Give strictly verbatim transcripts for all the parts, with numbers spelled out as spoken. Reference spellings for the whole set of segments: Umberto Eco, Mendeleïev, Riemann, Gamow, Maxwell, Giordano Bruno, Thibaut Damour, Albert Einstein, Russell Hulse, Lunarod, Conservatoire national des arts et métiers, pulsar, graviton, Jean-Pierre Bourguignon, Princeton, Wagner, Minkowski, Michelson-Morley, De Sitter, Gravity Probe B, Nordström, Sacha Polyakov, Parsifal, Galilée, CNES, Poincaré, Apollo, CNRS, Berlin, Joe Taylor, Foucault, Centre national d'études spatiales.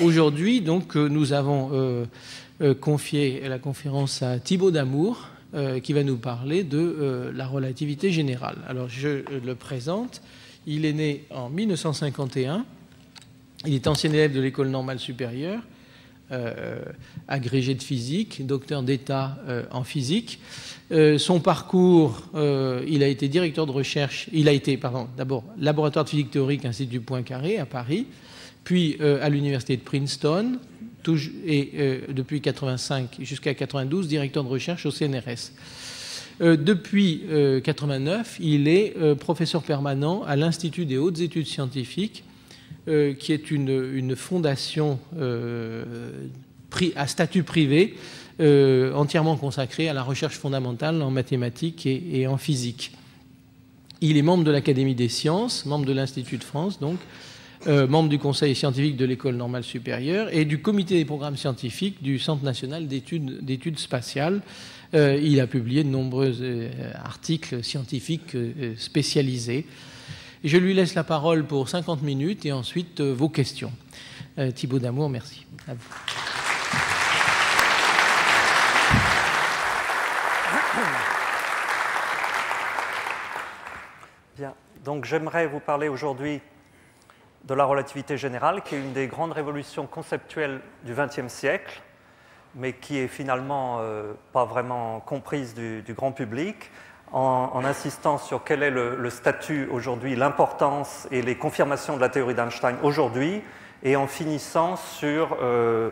Aujourd'hui, donc, nous avons euh, euh, confié la conférence à Thibaut Damour, euh, qui va nous parler de euh, la relativité générale. Alors, je le présente. Il est né en mille neuf cent cinquante et un. Il est ancien élève de l'École normale supérieure, euh, agrégé de physique, docteur d'État euh, en physique. Euh, son parcours, euh, il a été directeur de recherche, il a été, pardon, d'abord laboratoire de physique théorique, Institut Poincaré à Paris, puis euh, à l'université de Princeton, tout, et euh, depuis mille neuf cent quatre-vingt-cinq jusqu'à mille neuf cent quatre-vingt-douze, directeur de recherche au C N R S. Euh, depuis euh, mille neuf cent quatre-vingt-neuf, il est euh, professeur permanent à l'Institut des hautes études scientifiques, Euh, qui est une, une fondation euh, pri à statut privé euh, entièrement consacrée à la recherche fondamentale en mathématiques et, et en physique. Il est membre de l'Académie des sciences, membre de l'Institut de France, donc, euh, membre du Conseil scientifique de l'École normale supérieure et du Comité des programmes scientifiques du Centre national d'études spatiales. Euh, il a publié de nombreux euh, articles scientifiques euh, spécialisés. Je lui laisse la parole pour cinquante minutes et ensuite euh, vos questions. Euh, Thibaut Damour, merci. À vous. Bien, donc j'aimerais vous parler aujourd'hui de la relativité générale, qui est une des grandes révolutions conceptuelles du vingtième siècle, mais qui est finalement euh, pas vraiment comprise du, du grand public. En, en insistant sur quel est le, le statut aujourd'hui, l'importance et les confirmations de la théorie d'Einstein aujourd'hui, et en finissant sur euh,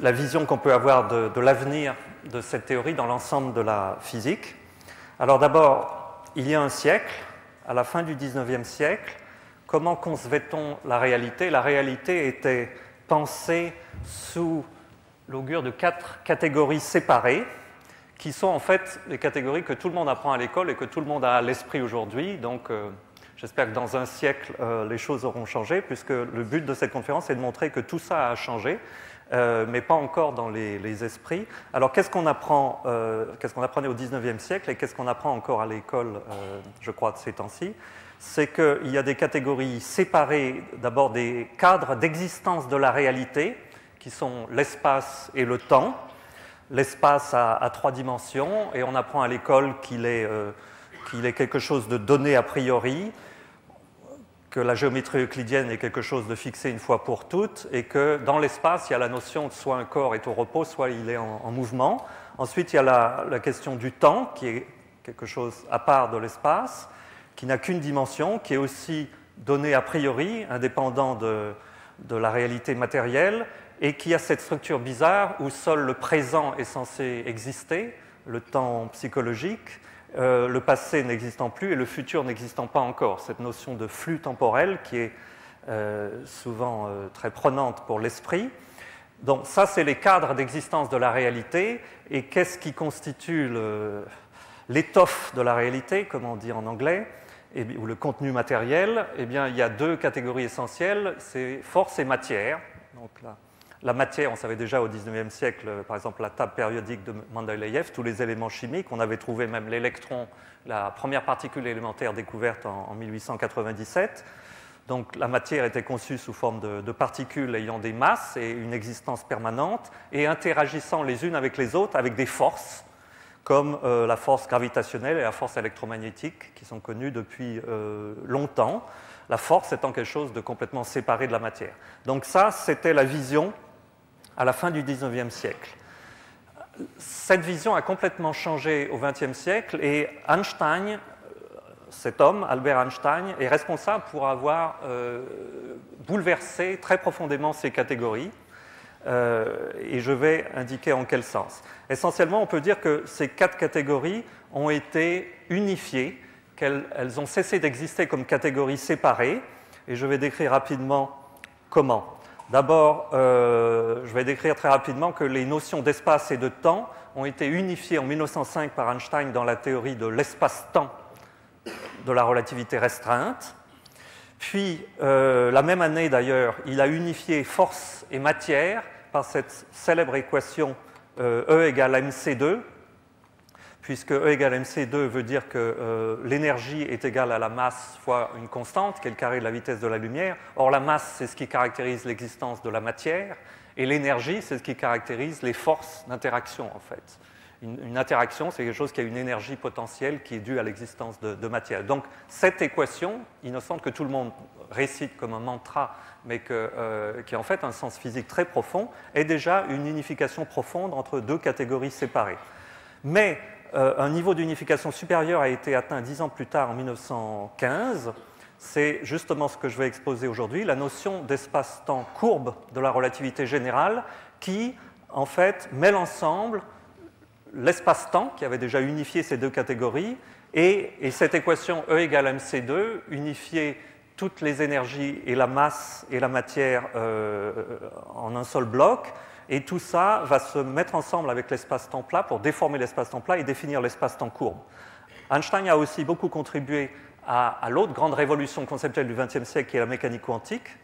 la vision qu'on peut avoir de, de l'avenir de cette théorie dans l'ensemble de la physique. Alors d'abord, il y a un siècle, à la fin du dix-neuvième siècle, comment concevait-on la réalité? La réalité était pensée sous l'augure de quatre catégories séparées, qui sont en fait les catégories que tout le monde apprend à l'école et que tout le monde a à l'esprit aujourd'hui. Donc euh, j'espère que dans un siècle, euh, les choses auront changé, puisque le but de cette conférence est de montrer que tout ça a changé, euh, mais pas encore dans les, les esprits. Alors qu'est-ce qu'on apprend, euh, qu'est-ce qu'on apprenait au dix-neuvième siècle et qu'est-ce qu'on apprend encore à l'école, euh, je crois, de ces temps-ci? C'est qu'il y a des catégories séparées, d'abord des cadres d'existence de la réalité, qui sont l'espace et le temps. L'espace a, a trois dimensions, et on apprend à l'école qu'il est, euh, qu'il est quelque chose de donné a priori, que la géométrie euclidienne est quelque chose de fixé une fois pour toutes, et que dans l'espace, il y a la notion de soit un corps est au repos, soit il est en, en mouvement. Ensuite, il y a la, la question du temps, qui est quelque chose à part de l'espace, qui n'a qu'une dimension, qui est aussi donné a priori, indépendant de, de la réalité matérielle, et qui a cette structure bizarre où seul le présent est censé exister, le temps psychologique, euh, le passé n'existant plus et le futur n'existant pas encore. Cette notion de flux temporel qui est euh, souvent euh, très prenante pour l'esprit. Donc ça, c'est les cadres d'existence de la réalité. Et qu'est-ce qui constitue l'étoffe de la réalité, comme on dit en anglais, et, ou le contenu matériel? Eh bien, il y a deux catégories essentielles, c'est force et matière. Donc là, la matière, on savait déjà au dix-neuvième siècle, par exemple, la table périodique de Mendeleïev, tous les éléments chimiques. On avait trouvé même l'électron, la première particule élémentaire découverte en mille huit cent quatre-vingt-dix-sept. Donc la matière était conçue sous forme de, de particules ayant des masses et une existence permanente et interagissant les unes avec les autres avec des forces, comme euh, la force gravitationnelle et la force électromagnétique qui sont connues depuis euh, longtemps, la force étant quelque chose de complètement séparé de la matière. Donc ça, c'était la vision à la fin du dix-neuvième siècle. Cette vision a complètement changé au vingtième siècle et Einstein, cet homme, Albert Einstein, est responsable pour avoir euh, bouleversé très profondément ces catégories euh, et je vais indiquer en quel sens. Essentiellement, on peut dire que ces quatre catégories ont été unifiées, qu'elles ont cessé d'exister comme catégories séparées et je vais décrire rapidement comment. D'abord, euh, je vais décrire très rapidement que les notions d'espace et de temps ont été unifiées en mille neuf cent cinq par Einstein dans la théorie de l'espace-temps de la relativité restreinte. Puis, euh, la même année d'ailleurs, il a unifié force et matière par cette célèbre équation euh, E égale M C deux. puisque E égale M C deux veut dire que euh, l'énergie est égale à la masse fois une constante, qui est le carré de la vitesse de la lumière. Or, la masse, c'est ce qui caractérise l'existence de la matière, et l'énergie, c'est ce qui caractérise les forces d'interaction, en fait. Une, une interaction, c'est quelque chose qui a une énergie potentielle qui est due à l'existence de, de matière. Donc, cette équation, innocente, que tout le monde récite comme un mantra, mais que, euh, qui a en fait un sens physique très profond, est déjà une unification profonde entre deux catégories séparées. Mais Euh, un niveau d'unification supérieur a été atteint dix ans plus tard, en mille neuf cent quinze. C'est justement ce que je vais exposer aujourd'hui, la notion d'espace-temps courbe de la relativité générale qui, en fait, mêle ensemble l'espace-temps, qui avait déjà unifié ces deux catégories, et, et cette équation E égale M C deux, unifiée toutes les énergies et la masse et la matière euh, en un seul bloc. Et tout ça va se mettre ensemble avec l'espace-temps plat pour déformer l'espace-temps plat et définir l'espace-temps courbe. Einstein a aussi beaucoup contribué à, à l'autre grande révolution conceptuelle du vingtième siècle, qui est la mécanique quantique,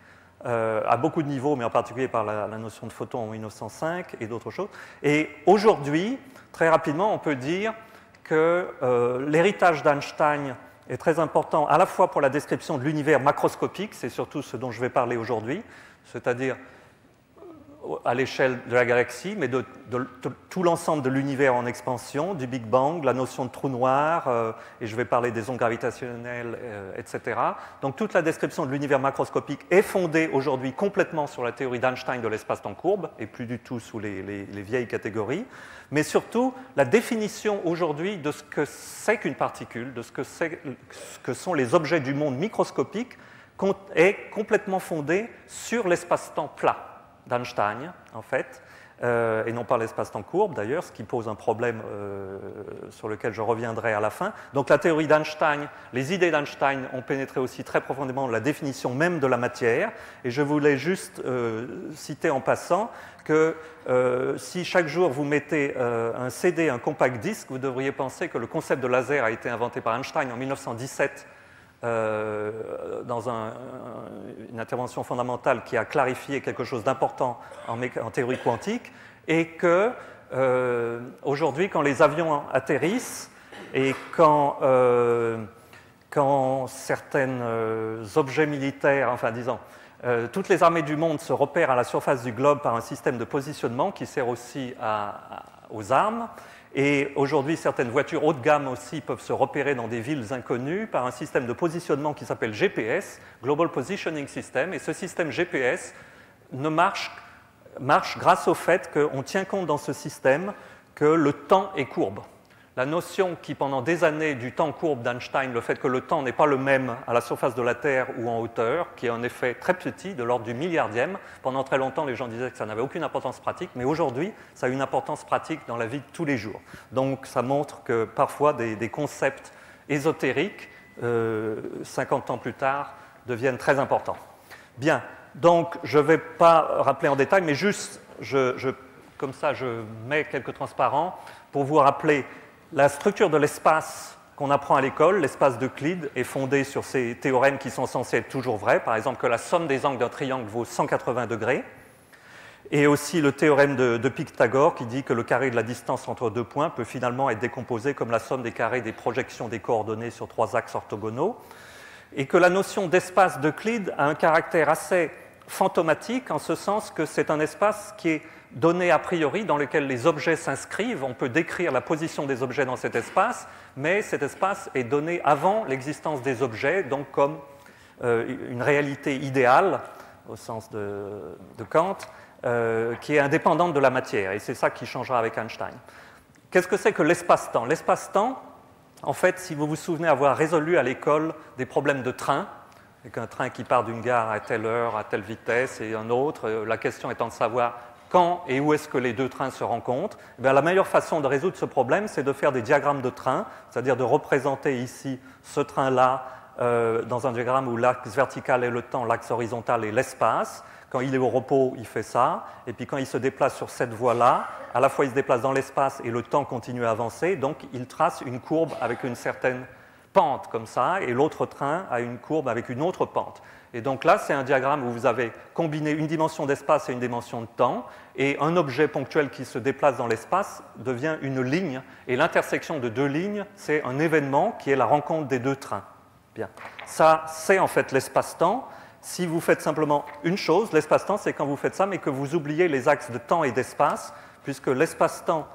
euh, à beaucoup de niveaux, mais en particulier par la, la notion de photon en mille neuf cent cinq et d'autres choses. Et aujourd'hui, très rapidement, on peut dire que euh, l'héritage d'Einstein est très important à la fois pour la description de l'univers macroscopique, c'est surtout ce dont je vais parler aujourd'hui, c'est-à-dire à l'échelle de la galaxie, mais de, de, de tout l'ensemble de l'univers en expansion, du Big Bang, la notion de trou noir, euh, et je vais parler des ondes gravitationnelles, euh, et cetera. Donc toute la description de l'univers macroscopique est fondée aujourd'hui complètement sur la théorie d'Einstein de l'espace-temps courbe, et plus du tout sous les, les, les vieilles catégories, mais surtout la définition aujourd'hui de ce que c'est qu'une particule, de ce que, c'est, ce que sont les objets du monde microscopique, est complètement fondée sur l'espace-temps plat d'Einstein, en fait, euh, et non pas l'espace-temps courbe, d'ailleurs, ce qui pose un problème euh, sur lequel je reviendrai à la fin. Donc la théorie d'Einstein, les idées d'Einstein ont pénétré aussi très profondément la définition même de la matière, et je voulais juste euh, citer en passant que euh, si chaque jour vous mettez euh, un C D, un compact disque, vous devriez penser que le concept de laser a été inventé par Einstein en mille neuf cent dix-sept, Euh, dans un, une intervention fondamentale qui a clarifié quelque chose d'important en, en théorie quantique, et que euh, aujourd'hui, quand les avions atterrissent et quand, euh, quand certains euh, objets militaires, enfin disons, euh, toutes les armées du monde se repèrent à la surface du globe par un système de positionnement qui sert aussi à, à, aux armes. Et aujourd'hui, certaines voitures haut de gamme aussi peuvent se repérer dans des villes inconnues par un système de positionnement qui s'appelle G P S, Global Positioning System. Et ce système G P S ne marche, marche grâce au fait qu'on tient compte dans ce système que le temps est courbe. La notion qui, pendant des années, du temps courbe d'Einstein, le fait que le temps n'est pas le même à la surface de la Terre ou en hauteur, qui est un effet très petit, de l'ordre du milliardième. Pendant très longtemps, les gens disaient que ça n'avait aucune importance pratique, mais aujourd'hui, ça a une importance pratique dans la vie de tous les jours. Donc, ça montre que parfois, des, des concepts ésotériques, euh, cinquante ans plus tard, deviennent très importants. Bien, donc, je ne vais pas rappeler en détail, mais juste, je, je, comme ça, je mets quelques transparents pour vous rappeler. La structure de l'espace qu'on apprend à l'école, l'espace d'Euclide, est fondée sur ces théorèmes qui sont censés être toujours vrais, par exemple que la somme des angles d'un triangle vaut cent quatre-vingts degrés, et aussi le théorème de, de Pythagore qui dit que le carré de la distance entre deux points peut finalement être décomposé comme la somme des carrés des projections des coordonnées sur trois axes orthogonaux, et que la notion d'espace d'Euclide a un caractère assez fantomatique, en ce sens que c'est un espace qui est donné a priori dans lequel les objets s'inscrivent. On peut décrire la position des objets dans cet espace, mais cet espace est donné avant l'existence des objets, donc comme euh, une réalité idéale, au sens de, de Kant, euh, qui est indépendante de la matière, et c'est ça qui changera avec Einstein. Qu'est-ce que c'est que l'espace-temps? L'espace-temps, en fait, si vous vous souvenez avoir résolu à l'école des problèmes de train, avec un train qui part d'une gare à telle heure, à telle vitesse, et un autre, la question étant de savoir quand et où est-ce que les deux trains se rencontrent, eh bien, la meilleure façon de résoudre ce problème, c'est de faire des diagrammes de train, c'est-à-dire de représenter ici ce train-là euh, dans un diagramme où l'axe vertical est le temps, l'axe horizontal est l'espace. Quand il est au repos, il fait ça, et puis quand il se déplace sur cette voie-là, à la fois il se déplace dans l'espace et le temps continue à avancer, donc il trace une courbe avec une certaine pente comme ça, et l'autre train a une courbe avec une autre pente. Et donc là, c'est un diagramme où vous avez combiné une dimension d'espace et une dimension de temps, et un objet ponctuel qui se déplace dans l'espace devient une ligne, et l'intersection de deux lignes, c'est un événement qui est la rencontre des deux trains. Bien. Ça, c'est en fait l'espace-temps. Si vous faites simplement une chose, l'espace-temps, c'est quand vous faites ça, mais que vous oubliez les axes de temps et d'espace, puisque l'espace-temps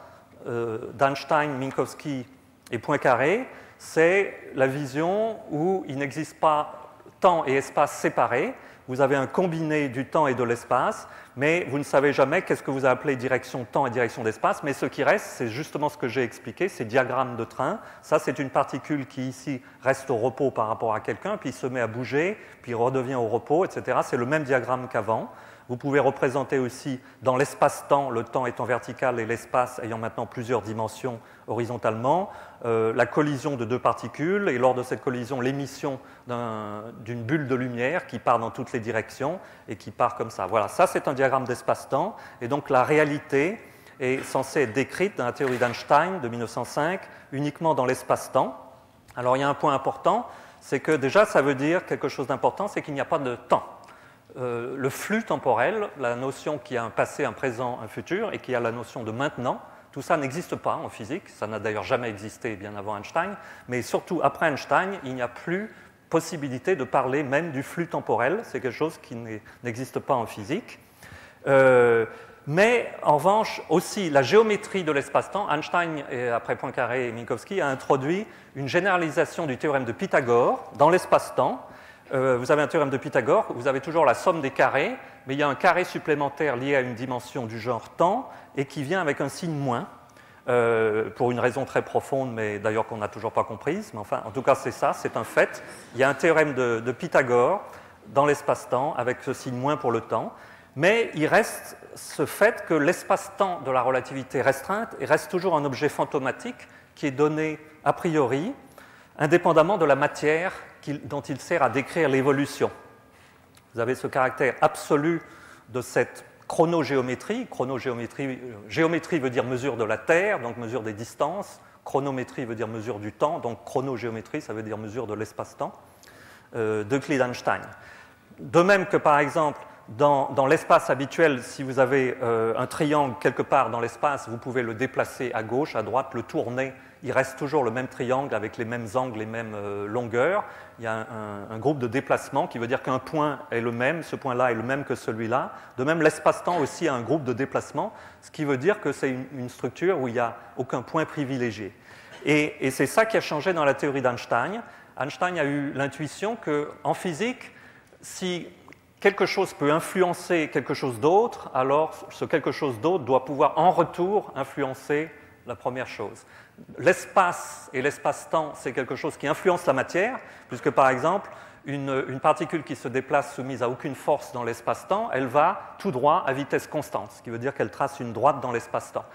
euh, d'Einstein, Minkowski et Poincaré, c'est la vision où il n'existe pas temps et espace séparés, vous avez un combiné du temps et de l'espace, mais vous ne savez jamais qu'est-ce que vous appelez direction temps et direction d'espace, mais ce qui reste, c'est justement ce que j'ai expliqué, ces diagrammes de train. Ça, c'est une particule qui, ici, reste au repos par rapport à quelqu'un, puis se met à bouger, puis redevient au repos, et cetera. C'est le même diagramme qu'avant. Vous pouvez représenter aussi, dans l'espace-temps, le temps étant vertical et l'espace ayant maintenant plusieurs dimensions horizontalement, euh, la collision de deux particules, et lors de cette collision, l'émission d'une bulle de lumière qui part dans toutes les directions et qui part comme ça. Voilà, ça c'est un diagramme d'espace-temps, et donc la réalité est censée être décrite dans la théorie d'Einstein de mille neuf cent cinq uniquement dans l'espace-temps. Alors il y a un point important, c'est que déjà ça veut dire quelque chose d'important, c'est qu'il n'y a pas de temps. Euh, le flux temporel, la notion qui a un passé, un présent, un futur, et qui a la notion de maintenant, tout ça n'existe pas en physique, ça n'a d'ailleurs jamais existé bien avant Einstein, mais surtout après Einstein, il n'y a plus possibilité de parler même du flux temporel, c'est quelque chose qui n'existe pas en physique. Euh, mais en revanche, aussi la géométrie de l'espace-temps, Einstein, et après Poincaré et Minkowski, a introduit une généralisation du théorème de Pythagore dans l'espace-temps. Euh, vous avez un théorème de Pythagore, vous avez toujours la somme des carrés, mais il y a un carré supplémentaire lié à une dimension du genre temps et qui vient avec un signe moins, euh, pour une raison très profonde, mais d'ailleurs qu'on n'a toujours pas comprise, mais enfin, en tout cas, c'est ça, c'est un fait. Il y a un théorème de, de Pythagore dans l'espace-temps avec ce signe moins pour le temps, mais il reste ce fait que l'espace-temps de la relativité restreinte reste toujours un objet fantomatique qui est donné a priori, indépendamment de la matière dont il sert à décrire l'évolution. Vous avez ce caractère absolu de cette chronogéométrie. Chronogéométrie, géométrie veut dire mesure de la Terre, donc mesure des distances. Chronométrie veut dire mesure du temps, donc chronogéométrie, ça veut dire mesure de l'espace-temps, euh, de Klein-Einstein. De même que, par exemple, dans, dans l'espace habituel, si vous avez euh, un triangle quelque part dans l'espace, vous pouvez le déplacer à gauche, à droite, le tourner. Il reste toujours le même triangle avec les mêmes angles, les mêmes euh, longueurs. Il y a un, un, un groupe de déplacement qui veut dire qu'un point est le même, ce point-là est le même que celui-là. De même, l'espace-temps aussi a un groupe de déplacement, ce qui veut dire que c'est une, une structure où il n'y a aucun point privilégié. Et, et c'est ça qui a changé dans la théorie d'Einstein. Einstein a eu l'intuition qu'en physique, si quelque chose peut influencer quelque chose d'autre, alors ce quelque chose d'autre doit pouvoir en retour influencer la première chose. L'espace et l'espace-temps, c'est quelque chose qui influence la matière, puisque par exemple, une, une particule qui se déplace soumise à aucune force dans l'espace-temps, elle va tout droit à vitesse constante, ce qui veut dire qu'elle trace une droite dans l'espace-temps.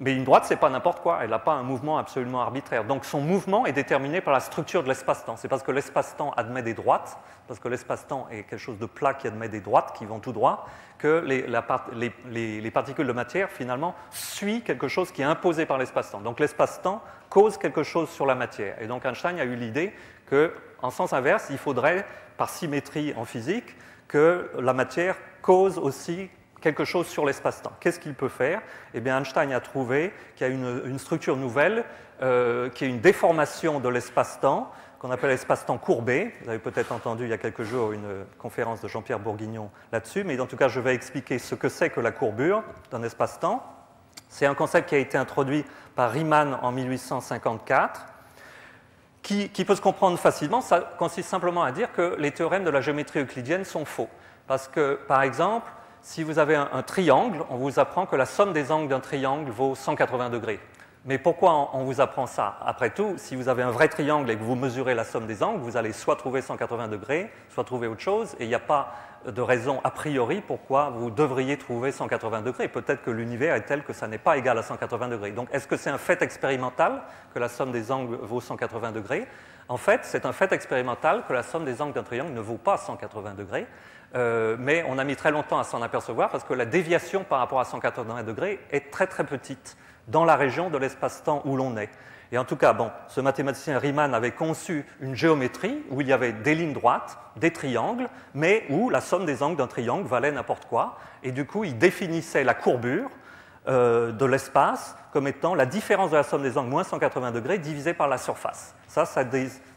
Mais une droite, ce n'est pas n'importe quoi, elle n'a pas un mouvement absolument arbitraire. Donc son mouvement est déterminé par la structure de l'espace-temps. C'est parce que l'espace-temps admet des droites, parce que l'espace-temps est quelque chose de plat qui admet des droites qui vont tout droit, que les, la, les, les, les particules de matière, finalement, suivent quelque chose qui est imposé par l'espace-temps. Donc l'espace-temps cause quelque chose sur la matière. Et donc Einstein a eu l'idée qu'en sens inverse, il faudrait, par symétrie en physique, que la matière cause aussi quelque chose sur l'espace-temps. Qu'est-ce qu'il peut faire? Eh bien, Einstein a trouvé qu'il y a une, une structure nouvelle euh, qui est une déformation de l'espace-temps, qu'on appelle l'espace-temps courbé. Vous avez peut-être entendu il y a quelques jours une conférence de Jean-Pierre Bourguignon là-dessus, mais en tout cas, je vais expliquer ce que c'est que la courbure d'un espace-temps. C'est un concept qui a été introduit par Riemann en mille huit cent cinquante-quatre, qui, qui peut se comprendre facilement. Ça consiste simplement à dire que les théorèmes de la géométrie euclidienne sont faux. Parce que, par exemple, si vous avez un, un triangle, on vous apprend que la somme des angles d'un triangle vaut cent quatre-vingts degrés. Mais pourquoi on, on vous apprend ça? Après tout, si vous avez un vrai triangle et que vous mesurez la somme des angles, vous allez soit trouver cent quatre-vingts degrés, soit trouver autre chose, et il n'y a pas de raison a priori pourquoi vous devriez trouver cent quatre-vingts degrés. Peut-être que l'univers est tel que ça n'est pas égal à cent quatre-vingts degrés. Donc, est-ce que c'est un fait expérimental que la somme des angles vaut cent quatre-vingts degrés? En fait, c'est un fait expérimental que la somme des angles d'un triangle ne vaut pas cent quatre-vingts degrés. Euh, mais on a mis très longtemps à s'en apercevoir parce que la déviation par rapport à cent quatre-vingts degrés est très très petite dans la région de l'espace-temps où l'on est. Et en tout cas, bon, ce mathématicien Riemann avait conçu une géométrie où il y avait des lignes droites, des triangles, mais où la somme des angles d'un triangle valait n'importe quoi. Et du coup, il définissait la courbure euh, de l'espace comme étant la différence de la somme des angles moins cent quatre-vingts degrés divisée par la surface. Ça, ça,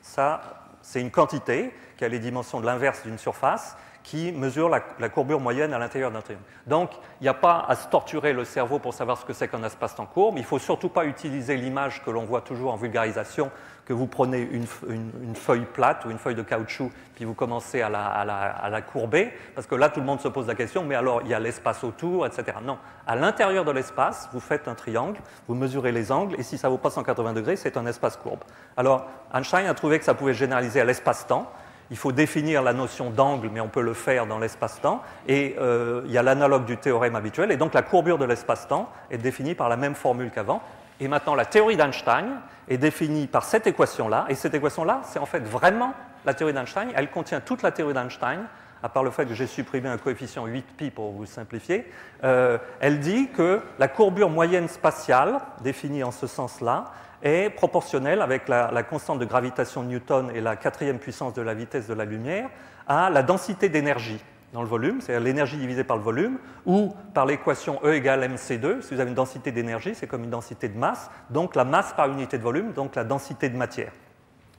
ça c'est une quantité qui a les dimensions de l'inverse d'une surface, qui mesure la, la courbure moyenne à l'intérieur d'un triangle. Donc, il n'y a pas à se torturer le cerveau pour savoir ce que c'est qu'un espace-temps courbe. Il ne faut surtout pas utiliser l'image que l'on voit toujours en vulgarisation, que vous prenez une, une, une feuille plate ou une feuille de caoutchouc, puis vous commencez à la, à, la, à la courber, parce que là, tout le monde se pose la question, mais alors, il y a l'espace autour, et cetera. Non, à l'intérieur de l'espace, vous faites un triangle, vous mesurez les angles, et si ça ne vaut pas cent quatre-vingts degrés, c'est un espace courbe. Alors, Einstein a trouvé que ça pouvait généraliser à l'espace-temps. Il faut définir la notion d'angle, mais on peut le faire dans l'espace-temps. Et euh, il y a l'analogue du théorème habituel. Et donc, la courbure de l'espace-temps est définie par la même formule qu'avant. Et maintenant, la théorie d'Einstein est définie par cette équation-là. Et cette équation-là, c'est en fait vraiment la théorie d'Einstein. Elle contient toute la théorie d'Einstein, à part le fait que j'ai supprimé un coefficient huit pi pour vous simplifier. Euh, elle dit que la courbure moyenne spatiale, définie en ce sens-là, est proportionnelle avec la, la constante de gravitation de Newton et la quatrième puissance de la vitesse de la lumière à la densité d'énergie dans le volume, c'est-à-dire l'énergie divisée par le volume, ou par l'équation E égale M C deux. Si vous avez une densité d'énergie, c'est comme une densité de masse, donc la masse par unité de volume, donc la densité de matière.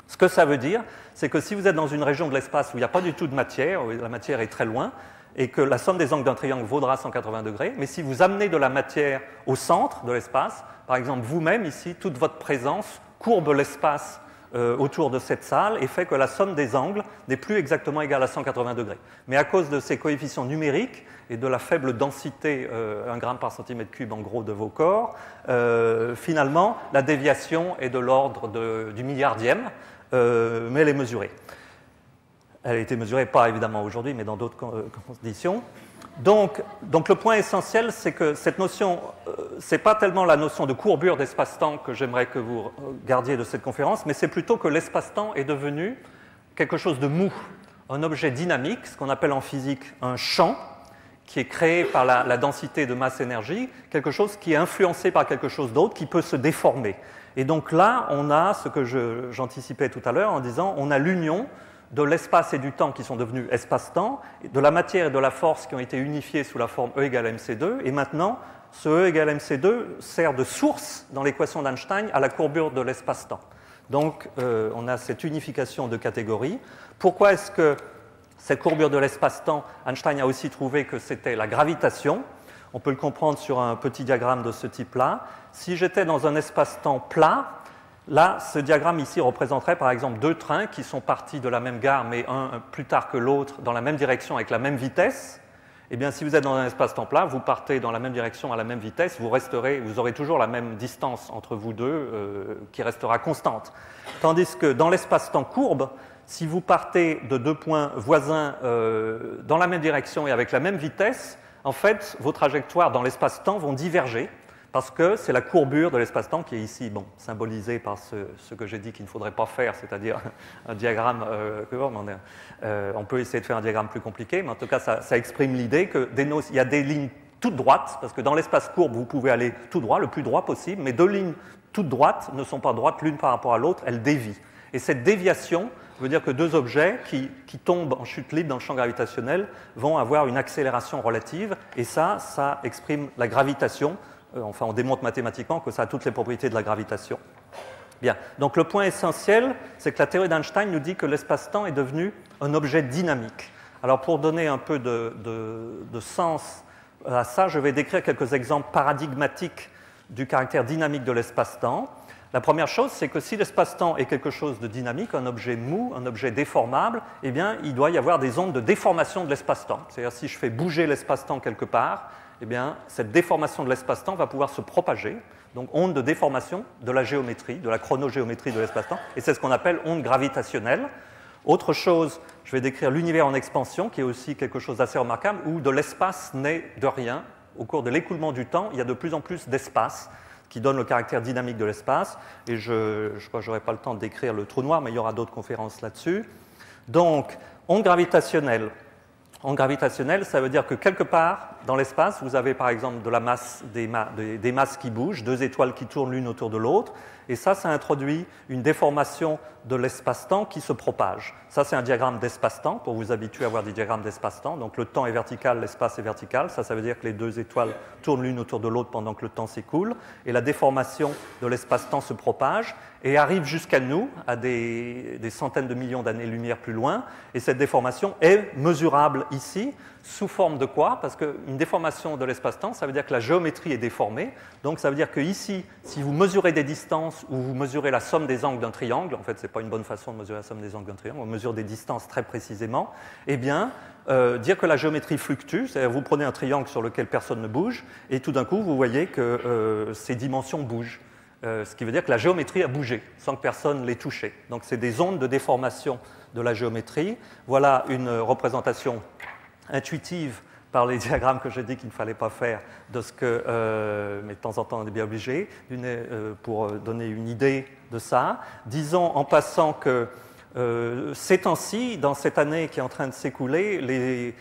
Ce que ça veut dire, c'est que si vous êtes dans une région de l'espace où il n'y a pas du tout de matière, où la matière est très loin, et que la somme des angles d'un triangle vaudra cent quatre-vingts degrés, mais si vous amenez de la matière au centre de l'espace, par exemple vous-même ici, toute votre présence courbe l'espace euh, autour de cette salle et fait que la somme des angles n'est plus exactement égale à cent quatre-vingts degrés. Mais à cause de ces coefficients numériques et de la faible densité, euh, un gramme par centimètre cube en gros de vos corps, euh, finalement la déviation est de l'ordre du milliardième, euh, mais elle est mesurée. Elle a été mesurée, pas évidemment aujourd'hui, mais dans d'autres conditions. Donc, donc le point essentiel, c'est que cette notion, euh, ce n'est pas tellement la notion de courbure d'espace-temps que j'aimerais que vous gardiez de cette conférence, mais c'est plutôt que l'espace-temps est devenu quelque chose de mou, un objet dynamique, ce qu'on appelle en physique un champ, qui est créé par la, la densité de masse-énergie, quelque chose qui est influencé par quelque chose d'autre, qui peut se déformer. Et donc là, on a ce que j'anticipais tout à l'heure en disant, on a l'union de l'espace et du temps qui sont devenus espace-temps, de la matière et de la force qui ont été unifiées sous la forme E égale M C deux, et maintenant, ce E égale M C deux sert de source dans l'équation d'Einstein à la courbure de l'espace-temps. Donc, euh, on a cette unification de catégories. Pourquoi est-ce que cette courbure de l'espace-temps, Einstein a aussi trouvé que c'était la gravitation? On peut le comprendre sur un petit diagramme de ce type-là. Si j'étais dans un espace-temps plat, là, ce diagramme ici représenterait par exemple deux trains qui sont partis de la même gare, mais un plus tard que l'autre, dans la même direction avec la même vitesse. Eh bien, si vous êtes dans un espace-temps plat, vous partez dans la même direction à la même vitesse, vous, resterez, vous aurez toujours la même distance entre vous deux euh, qui restera constante. Tandis que dans l'espace-temps courbe, si vous partez de deux points voisins euh, dans la même direction et avec la même vitesse, en fait, vos trajectoires dans l'espace-temps vont diverger, parce que c'est la courbure de l'espace-temps qui est ici bon, symbolisée par ce, ce que j'ai dit qu'il ne faudrait pas faire, c'est-à-dire un diagramme. Euh, euh, on peut essayer de faire un diagramme plus compliqué, mais en tout cas, ça, ça exprime l'idée qu'il y a des lignes toutes droites, parce que dans l'espace courbe, vous pouvez aller tout droit, le plus droit possible, mais deux lignes toutes droites ne sont pas droites l'une par rapport à l'autre, elles dévient. Et cette déviation veut dire que deux objets qui, qui tombent en chute libre dans le champ gravitationnel vont avoir une accélération relative, et ça, ça exprime la gravitation. Enfin, on démontre mathématiquement que ça a toutes les propriétés de la gravitation. Bien, donc le point essentiel, c'est que la théorie d'Einstein nous dit que l'espace-temps est devenu un objet dynamique. Alors, pour donner un peu de, de, de sens à ça, je vais décrire quelques exemples paradigmatiques du caractère dynamique de l'espace-temps. La première chose, c'est que si l'espace-temps est quelque chose de dynamique, un objet mou, un objet déformable, eh bien, il doit y avoir des ondes de déformation de l'espace-temps. C'est-à-dire, si je fais bouger l'espace-temps quelque part, eh bien, cette déformation de l'espace-temps va pouvoir se propager, donc onde de déformation de la géométrie, de la chronogéométrie de l'espace-temps, et c'est ce qu'on appelle onde gravitationnelle. Autre chose, je vais décrire l'univers en expansion, qui est aussi quelque chose d'assez remarquable, où de l'espace naît de rien. Au cours de l'écoulement du temps, il y a de plus en plus d'espace, qui donne le caractère dynamique de l'espace, et je, je crois que je n'aurai pas le temps de décrire le trou noir, mais il y aura d'autres conférences là-dessus. Donc, onde gravitationnelle. en gravitationnel, ça veut dire que quelque part dans l'espace, vous avez par exemple de la masse, des, ma des, des masses qui bougent, deux étoiles qui tournent l'une autour de l'autre, et ça, ça introduit une déformation de l'espace-temps qui se propage. Ça, c'est un diagramme d'espace-temps, pour vous habituer à voir des diagrammes d'espace-temps. Donc le temps est vertical, l'espace est vertical. Ça, ça veut dire que les deux étoiles tournent l'une autour de l'autre pendant que le temps s'écoule, et la déformation de l'espace-temps se propage et arrive jusqu'à nous, à des, des centaines de millions d'années-lumière plus loin, et cette déformation est mesurable ici. Sous forme de quoi? Parce qu'une déformation de l'espace-temps, ça veut dire que la géométrie est déformée. Donc ça veut dire qu'ici, si vous mesurez des distances ou vous mesurez la somme des angles d'un triangle, en fait, ce n'est pas une bonne façon de mesurer la somme des angles d'un triangle, on mesure des distances très précisément, eh bien, euh, dire que la géométrie fluctue, c'est-à-dire vous prenez un triangle sur lequel personne ne bouge, et tout d'un coup, vous voyez que euh, ces dimensions bougent. Euh, ce qui veut dire que la géométrie a bougé, sans que personne l'ait touchée. Donc c'est des ondes de déformation de la géométrie. Voilà une représentation intuitive par les diagrammes que j'ai dit qu'il ne fallait pas faire, de ce que, euh, mais de temps en temps on est bien obligé, euh, pour donner une idée de ça. Disons en passant que euh, ces temps-ci, dans cette année qui est en train de s'écouler, les,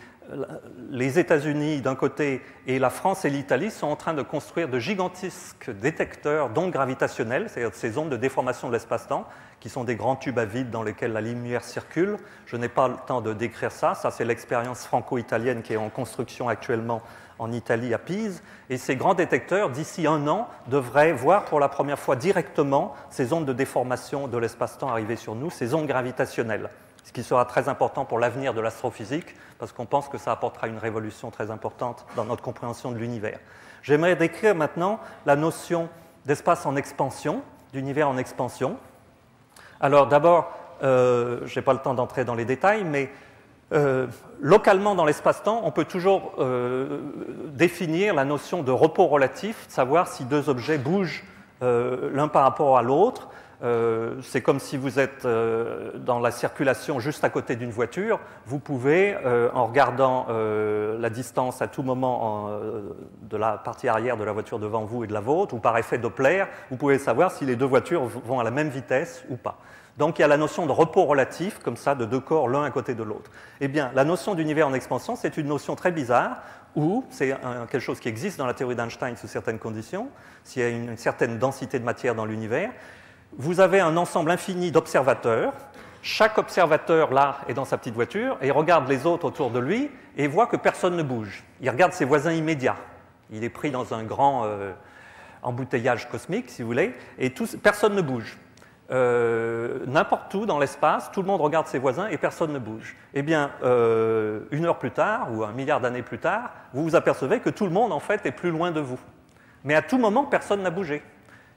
les États-Unis d'un côté et la France et l'Italie sont en train de construire de gigantesques détecteurs d'ondes gravitationnelles, c'est-à-dire ces ondes de déformation de l'espace-temps, qui sont des grands tubes à vide dans lesquels la lumière circule. Je n'ai pas le temps de décrire ça. Ça, c'est l'expérience franco-italienne qui est en construction actuellement en Italie, à Pise. Et ces grands détecteurs, d'ici un an, devraient voir pour la première fois directement ces ondes de déformation de l'espace-temps arriver sur nous, ces ondes gravitationnelles, ce qui sera très important pour l'avenir de l'astrophysique, parce qu'on pense que ça apportera une révolution très importante dans notre compréhension de l'univers. J'aimerais décrire maintenant la notion d'espace en expansion, d'univers en expansion. Alors d'abord, euh, je n'ai pas le temps d'entrer dans les détails, mais euh, localement dans l'espace-temps, on peut toujours euh, définir la notion de repos relatif, savoir si deux objets bougent euh, l'un par rapport à l'autre. Euh, c'est comme si vous êtes euh, dans la circulation juste à côté d'une voiture, vous pouvez, euh, en regardant euh, la distance à tout moment en, euh, de la partie arrière de la voiture devant vous et de la vôtre, ou par effet Doppler, vous pouvez savoir si les deux voitures vont à la même vitesse ou pas. Donc il y a la notion de repos relatif, comme ça, de deux corps l'un à côté de l'autre. Eh bien, la notion d'univers en expansion, c'est une notion très bizarre, où c'est quelque chose qui existe dans la théorie d'Einstein sous certaines conditions, s'il y a une, une certaine densité de matière dans l'univers. Vous avez un ensemble infini d'observateurs. Chaque observateur, là, est dans sa petite voiture et regarde les autres autour de lui et voit que personne ne bouge. Il regarde ses voisins immédiats. Il est pris dans un grand euh, embouteillage cosmique, si vous voulez, et tout, personne ne bouge. Euh, N'importe où dans l'espace, tout le monde regarde ses voisins et personne ne bouge. Eh bien, euh, une heure plus tard ou un milliard d'années plus tard, vous vous apercevez que tout le monde, en fait, est plus loin de vous. Mais à tout moment, personne n'a bougé.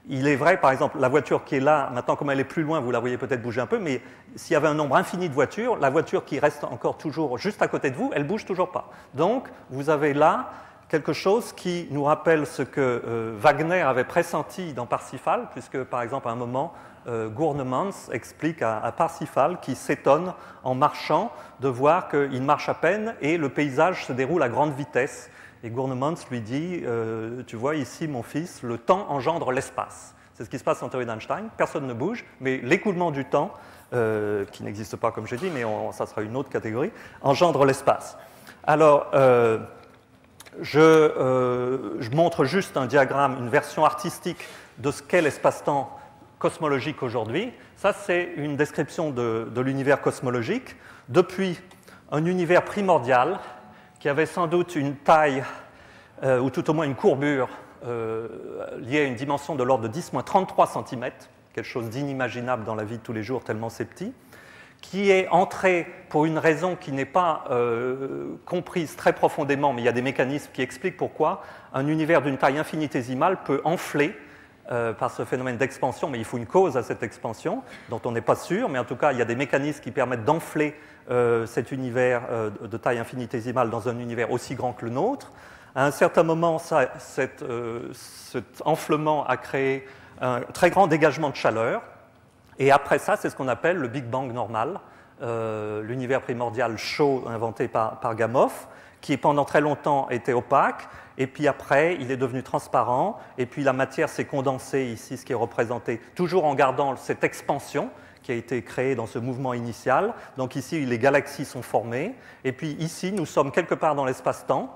Il est vrai, par exemple, la voiture qui est là, maintenant comme elle est plus loin, vous la voyez peut-être bouger un peu, mais s'il y avait un nombre infini de voitures, la voiture qui reste encore toujours juste à côté de vous, elle ne bouge toujours pas. Donc, vous avez là quelque chose qui nous rappelle ce que euh, Wagner avait pressenti dans Parsifal, puisque, par exemple, à un moment, euh, Gurnemanz explique à, à Parsifal qu'il s'étonne en marchant de voir qu'il marche à peine et le paysage se déroule à grande vitesse. Et Gurnemanz lui dit, euh, tu vois ici mon fils, le temps engendre l'espace. C'est ce qui se passe en théorie d'Einstein, personne ne bouge, mais l'écoulement du temps, euh, qui n'existe pas comme j'ai dit, mais on, ça sera une autre catégorie, engendre l'espace. Alors, euh, je, euh, je montre juste un diagramme, une version artistique de ce qu'est l'espace-temps cosmologique aujourd'hui. Ça, c'est une description de, de l'univers cosmologique. Depuis un univers primordial, qui avait sans doute une taille, euh, ou tout au moins une courbure, euh, liée à une dimension de l'ordre de dix moins trente-trois centimètres, quelque chose d'inimaginable dans la vie de tous les jours tellement c'est petit, qui est entré pour une raison qui n'est pas euh, comprise très profondément, mais il y a des mécanismes qui expliquent pourquoi un univers d'une taille infinitésimale peut enfler Euh, par ce phénomène d'expansion, mais il faut une cause à cette expansion, dont on n'est pas sûr, mais en tout cas, il y a des mécanismes qui permettent d'enfler euh, cet univers euh, de taille infinitésimale dans un univers aussi grand que le nôtre. À un certain moment, ça, cette, euh, cet enflement a créé un très grand dégagement de chaleur, et après ça, c'est ce qu'on appelle le Big Bang normal, euh, l'univers primordial chaud inventé par, par Gamow, qui pendant très longtemps était opaque, et puis après, il est devenu transparent, et puis la matière s'est condensée ici, ce qui est représenté, toujours en gardant cette expansion qui a été créé dans ce mouvement initial. Donc ici, les galaxies sont formées. Et puis ici, nous sommes quelque part dans l'espace-temps.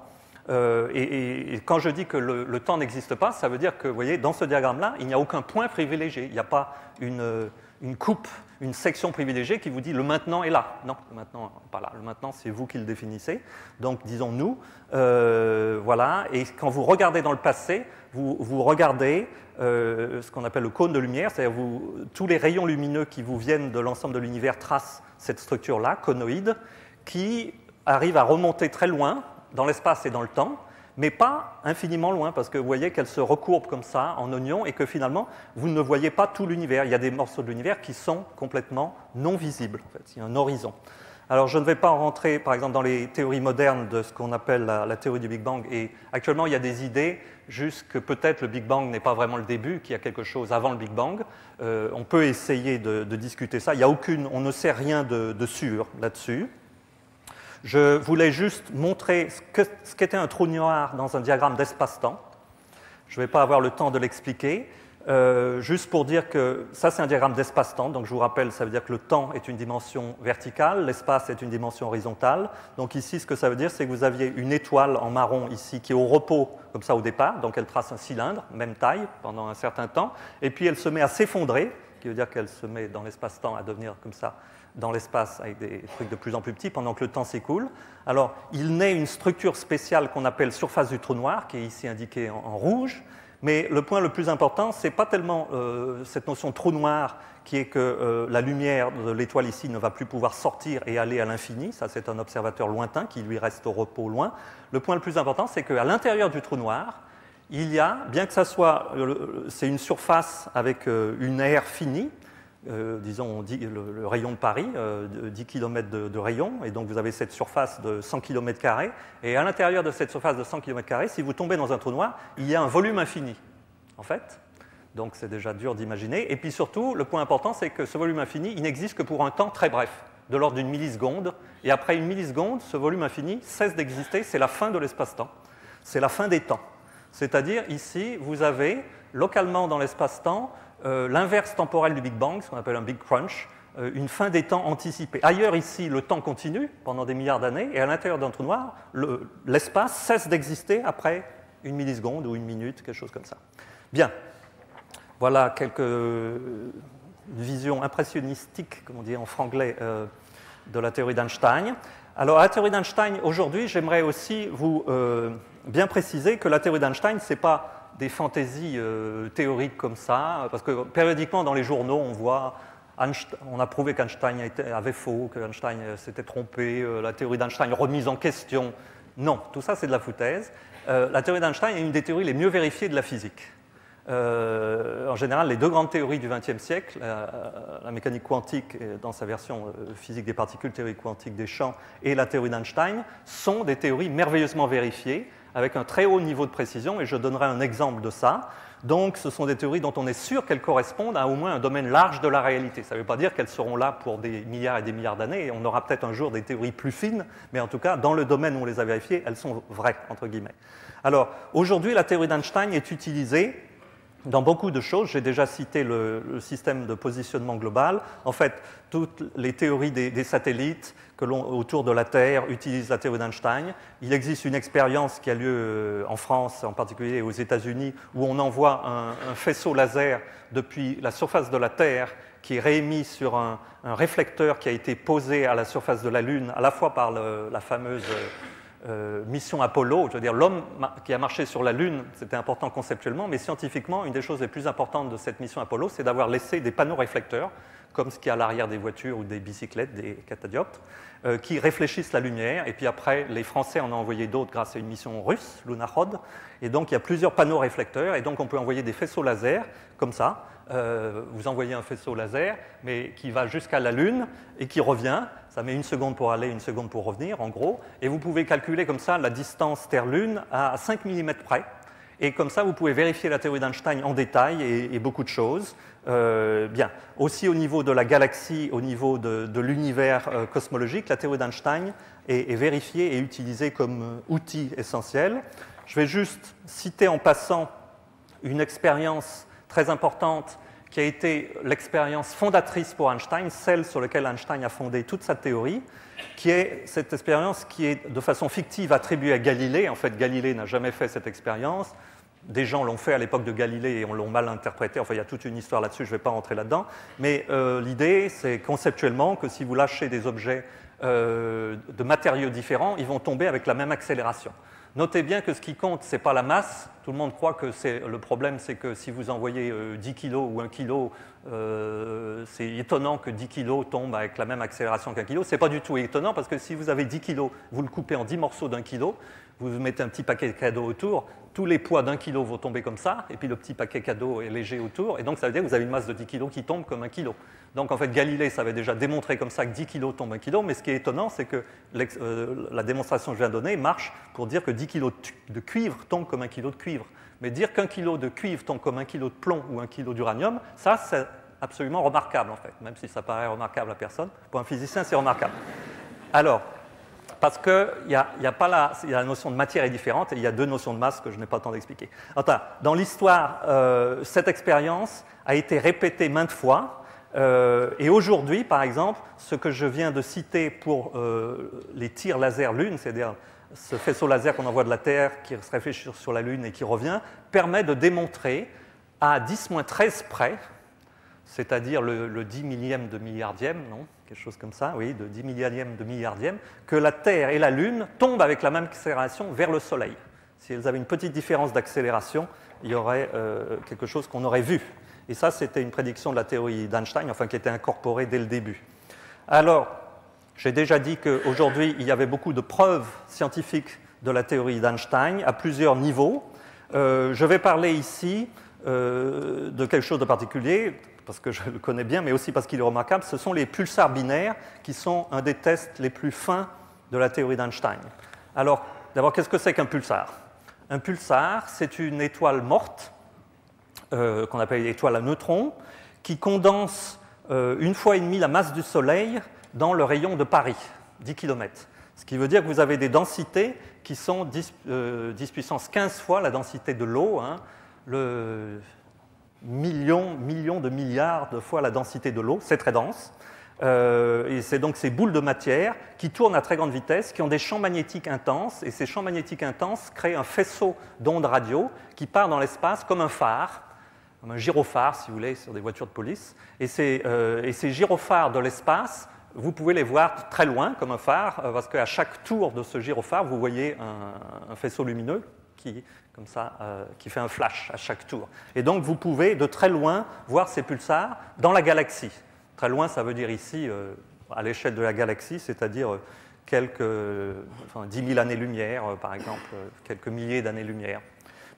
Euh, et, et, et quand je dis que le, le temps n'existe pas, ça veut dire que, vous voyez, dans ce diagramme-là, il n'y a aucun point privilégié. Il n'y a pas une, une coupe, une section privilégiée qui vous dit le maintenant est là. Non, le maintenant n'est pas là. Le maintenant, c'est vous qui le définissez. Donc, disons-nous, euh, voilà. Et quand vous regardez dans le passé, vous, vous regardez euh, ce qu'on appelle le cône de lumière, c'est-à-dire vous, tous les rayons lumineux qui vous viennent de l'ensemble de l'univers tracent cette structure-là, conoïde, qui arrive à remonter très loin, dans l'espace et dans le temps, mais pas infiniment loin, parce que vous voyez qu'elle se recourbe comme ça, en oignon, et que finalement, vous ne voyez pas tout l'univers. Il y a des morceaux de l'univers qui sont complètement non visibles, en fait. Il y a un horizon. Alors, je ne vais pas rentrer, par exemple, dans les théories modernes de ce qu'on appelle la, la théorie du Big Bang, et actuellement, il y a des idées jusque peut-être le Big Bang n'est pas vraiment le début, qu'il y a quelque chose avant le Big Bang. Euh, on peut essayer de, de discuter ça. Il y a aucune, on ne sait rien de, de sûr là-dessus. Je voulais juste montrer ce qu'était un trou noir dans un diagramme d'espace-temps. Je ne vais pas avoir le temps de l'expliquer. Euh, juste pour dire que ça, c'est un diagramme d'espace-temps. Donc, je vous rappelle, ça veut dire que le temps est une dimension verticale, l'espace est une dimension horizontale. Donc, ici, ce que ça veut dire, c'est que vous aviez une étoile en marron, ici, qui est au repos, comme ça, au départ. Donc, elle trace un cylindre, même taille, pendant un certain temps. Et puis, elle se met à s'effondrer, ce qui veut dire qu'elle se met dans l'espace-temps à devenir comme ça, dans l'espace avec des trucs de plus en plus petits pendant que le temps s'écoule. Alors, il naît une structure spéciale qu'on appelle surface du trou noir, qui est ici indiquée en, en rouge. Mais le point le plus important, ce n'est pas tellement euh, cette notion de trou noir qui est que euh, la lumière de l'étoile ici ne va plus pouvoir sortir et aller à l'infini. Ça, c'est un observateur lointain qui lui reste au repos loin. Le point le plus important, c'est qu'à l'intérieur du trou noir, il y a, bien que ça soit, euh, c'est une surface avec euh, une aire finie, Euh, disons on dit, le, le rayon de Paris, euh, dix kilomètres de, de rayon, et donc vous avez cette surface de cent kilomètres carrés, et à l'intérieur de cette surface de cent kilomètres carrés, si vous tombez dans un trou noir, il y a un volume infini, en fait. Donc c'est déjà dur d'imaginer. Et puis surtout, le point important, c'est que ce volume infini, il n'existe que pour un temps très bref, de l'ordre d'une milliseconde, et après une milliseconde, ce volume infini cesse d'exister, c'est la fin de l'espace-temps, c'est la fin des temps. C'est-à-dire, ici, vous avez, localement dans l'espace-temps, Euh, l'inverse temporel du Big Bang, ce qu'on appelle un Big Crunch, euh, une fin des temps anticipée. Ailleurs, ici, le temps continue pendant des milliards d'années, et à l'intérieur d'un trou noir, le, l'espace cesse d'exister après une milliseconde ou une minute, quelque chose comme ça. Bien, voilà quelques euh, visions impressionnistiques, comme on dit en franglais, euh, de la théorie d'Einstein. Alors, à la théorie d'Einstein, aujourd'hui, j'aimerais aussi vous euh, bien préciser que la théorie d'Einstein, c'est pas des fantaisies euh, théoriques comme ça, parce que périodiquement dans les journaux on voit, Einstein, on a prouvé qu'Einstein avait faux, qu'Einstein s'était trompé, euh, la théorie d'Einstein remise en question. Non, tout ça c'est de la foutaise. Euh, la théorie d'Einstein est une des théories les mieux vérifiées de la physique. Euh, en général, les deux grandes théories du vingtième siècle, euh, la mécanique quantique dans sa version euh, physique des particules, théorie quantique des champs et la théorie d'Einstein, sont des théories merveilleusement vérifiées, avec un très haut niveau de précision, et je donnerai un exemple de ça. Donc, ce sont des théories dont on est sûr qu'elles correspondent à au moins un domaine large de la réalité. Ça ne veut pas dire qu'elles seront là pour des milliards et des milliards d'années, et on aura peut-être un jour des théories plus fines, mais en tout cas, dans le domaine où on les a vérifiées, elles sont vraies, entre guillemets. Alors, aujourd'hui, la théorie d'Einstein est utilisée dans beaucoup de choses. J'ai déjà cité le, le système de positionnement global. En fait, toutes les théories des, des satellites que l'on, autour de la Terre utilisent la théorie d'Einstein. Il existe une expérience qui a lieu en France, en particulier aux États-Unis, où on envoie un, un faisceau laser depuis la surface de la Terre qui est réémis sur un, un réflecteur qui a été posé à la surface de la Lune, à la fois par le, la fameuse Euh, mission Apollo, je veux dire l'homme qui a marché sur la Lune, c'était important conceptuellement, mais scientifiquement, une des choses les plus importantes de cette mission Apollo, c'est d'avoir laissé des panneaux réflecteurs, comme ce qu'il y a à l'arrière des voitures ou des bicyclettes, des catadioptres, euh, qui réfléchissent la lumière, et puis après, les Français en ont envoyé d'autres grâce à une mission russe, Lunarod, et donc il y a plusieurs panneaux réflecteurs, et donc on peut envoyer des faisceaux laser, comme ça, euh, vous envoyez un faisceau laser, mais qui va jusqu'à la Lune, et qui revient. Ça met une seconde pour aller, une seconde pour revenir, en gros. Et vous pouvez calculer comme ça la distance Terre-Lune à cinq millimètres près. Et comme ça, vous pouvez vérifier la théorie d'Einstein en détail et, et beaucoup de choses. Euh, bien. Aussi au niveau de la galaxie, au niveau de, de l'univers euh, cosmologique, la théorie d'Einstein est, est vérifiée et utilisée comme outil essentiel. Je vais juste citer en passant une expérience très importante qui a été l'expérience fondatrice pour Einstein, celle sur laquelle Einstein a fondé toute sa théorie, qui est cette expérience qui est de façon fictive attribuée à Galilée. En fait, Galilée n'a jamais fait cette expérience. Des gens l'ont fait à l'époque de Galilée et on l'ont mal interprété. Enfin, il y a toute une histoire là-dessus, je ne vais pas rentrer là-dedans. Mais euh, l'idée, c'est conceptuellement que si vous lâchez des objets euh, de matériaux différents, ils vont tomber avec la même accélération. Notez bien que ce qui compte, ce n'est pas la masse. Tout le monde croit que le problème, c'est que si vous envoyez euh, dix kilos ou un kilo, euh, c'est étonnant que dix kilos tombent avec la même accélération qu'un kilo. Ce n'est pas du tout étonnant, parce que si vous avez dix kilos, vous le coupez en dix morceaux d'un kilo, vous mettez un petit paquet cadeau autour, tous les poids d'un kilo vont tomber comme ça, et puis le petit paquet cadeau est léger autour, et donc ça veut dire que vous avez une masse de dix kilos qui tombe comme un kilo. Donc en fait, Galilée, ça avait déjà démontré comme ça que dix kilos tombe un kilo, mais ce qui est étonnant, c'est que euh, la démonstration que je viens de donner marche pour dire que dix kilos de cuivre tombent comme un kilo de cuivre. Mais dire qu'un kilo de cuivre tombe comme un kilo de plomb ou un kilo d'uranium, ça, c'est absolument remarquable, en fait, même si ça paraît remarquable à personne. Pour un physicien, c'est remarquable. Alors... Parce qu'il y a, y a pas la, y a la notion de matière est différente et il y a deux notions de masse que je n'ai pas le temps d'expliquer. Dans l'histoire, euh, cette expérience a été répétée maintes fois. Euh, et aujourd'hui, par exemple, ce que je viens de citer pour euh, les tirs laser Lune, c'est-à-dire ce faisceau laser qu'on envoie de la Terre, qui se réfléchit sur, sur la Lune et qui revient, permet de démontrer à dix moins treize près, c'est-à-dire le, le dix millième de milliardième, non ? Quelque chose comme ça, oui, de dix milliardième de milliardième, que la Terre et la Lune tombent avec la même accélération vers le Soleil. Si elles avaient une petite différence d'accélération, il y aurait euh, quelque chose qu'on aurait vu. Et ça, c'était une prédiction de la théorie d'Einstein, enfin, qui était incorporée dès le début. Alors, j'ai déjà dit qu'aujourd'hui, il y avait beaucoup de preuves scientifiques de la théorie d'Einstein à plusieurs niveaux. Euh, je vais parler ici euh, de quelque chose de particulier, parce que je le connais bien, mais aussi parce qu'il est remarquable, ce sont les pulsars binaires qui sont un des tests les plus fins de la théorie d'Einstein. Alors, d'abord, qu'est-ce que c'est qu'un pulsar? Un pulsar, c'est une étoile morte, euh, qu'on appelle étoile à neutrons, qui condense euh, une fois et demie la masse du Soleil dans le rayon de Paris, dix kilomètres. Ce qui veut dire que vous avez des densités qui sont dix puissance quinze fois la densité de l'eau, hein, le... millions, millions de milliards de fois la densité de l'eau, c'est très dense. Euh, et c'est donc ces boules de matière qui tournent à très grande vitesse, qui ont des champs magnétiques intenses, et ces champs magnétiques intenses créent un faisceau d'ondes radio qui part dans l'espace comme un phare, comme un gyrophare, si vous voulez, sur des voitures de police. Et ces, euh, et ces gyrophares de l'espace, vous pouvez les voir très loin comme un phare, parce qu'à chaque tour de ce gyrophare, vous voyez un, un faisceau lumineux qui... comme ça, euh, qui fait un flash à chaque tour. Et donc, vous pouvez de très loin voir ces pulsars dans la galaxie. Très loin, ça veut dire ici, euh, à l'échelle de la galaxie, c'est-à-dire euh, quelques euh, enfin, dix mille années-lumière, euh, par exemple, euh, quelques milliers d'années-lumière.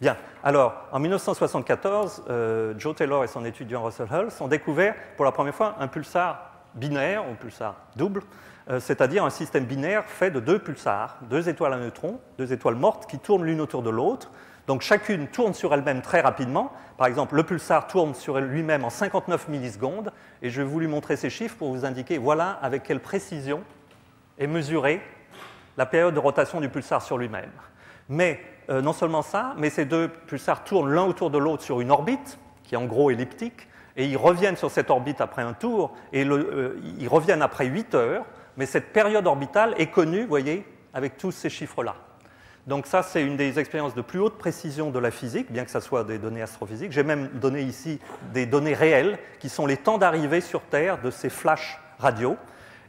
Bien, alors, en mille neuf cent soixante-quatorze, euh, Joe Taylor et son étudiant Russell Hulse ont découvert pour la première fois un pulsar binaire, ou pulsar double, euh, c'est-à-dire un système binaire fait de deux pulsars, deux étoiles à neutrons, deux étoiles mortes qui tournent l'une autour de l'autre. Donc chacune tourne sur elle-même très rapidement. Par exemple, le pulsar tourne sur lui-même en cinquante-neuf millisecondes. Et je vais vous lui montrer ces chiffres pour vous indiquer, voilà avec quelle précision est mesurée la période de rotation du pulsar sur lui-même. Mais euh, non seulement ça, mais ces deux pulsars tournent l'un autour de l'autre sur une orbite, qui est en gros elliptique, et ils reviennent sur cette orbite après un tour, et le, euh, ils reviennent après huit heures. Mais cette période orbitale est connue, vous voyez, avec tous ces chiffres-là. Donc ça, c'est une des expériences de plus haute précision de la physique, bien que ça soit des données astrophysiques. J'ai même donné ici des données réelles, qui sont les temps d'arrivée sur Terre de ces flashs radio.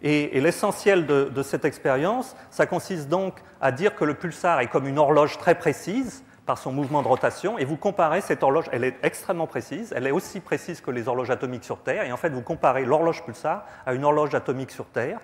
Et, et l'essentiel de, de cette expérience, ça consiste donc à dire que le pulsar est comme une horloge très précise, par son mouvement de rotation, et vous comparez cette horloge, elle est extrêmement précise, elle est aussi précise que les horloges atomiques sur Terre, et en fait, vous comparez l'horloge pulsar à une horloge atomique sur Terre.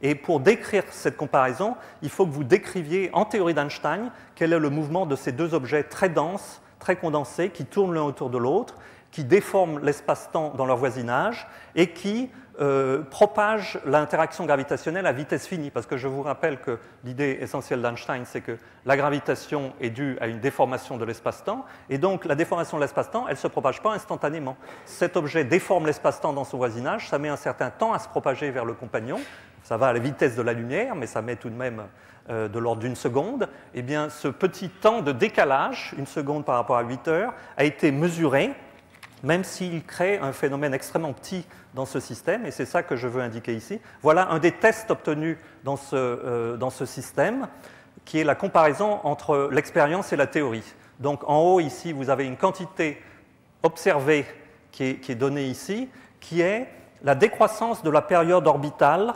Et pour décrire cette comparaison, il faut que vous décriviez, en théorie d'Einstein, quel est le mouvement de ces deux objets très denses, très condensés, qui tournent l'un autour de l'autre, qui déforment l'espace-temps dans leur voisinage et qui euh, propagent l'interaction gravitationnelle à vitesse finie. Parce que je vous rappelle que l'idée essentielle d'Einstein, c'est que la gravitation est due à une déformation de l'espace-temps, et donc la déformation de l'espace-temps, elle ne se propage pas instantanément. Cet objet déforme l'espace-temps dans son voisinage, ça met un certain temps à se propager vers le compagnon. Ça va à la vitesse de la lumière, mais ça met tout de même euh, de l'ordre d'une seconde. Eh bien, ce petit temps de décalage, une seconde par rapport à huit heures, a été mesuré même s'il crée un phénomène extrêmement petit dans ce système, et c'est ça que je veux indiquer ici. Voilà un des tests obtenus dans ce, euh, dans ce système, qui est la comparaison entre l'expérience et la théorie. Donc en haut, ici, vous avez une quantité observée qui est, qui est donnée ici, qui est la décroissance de la période orbitale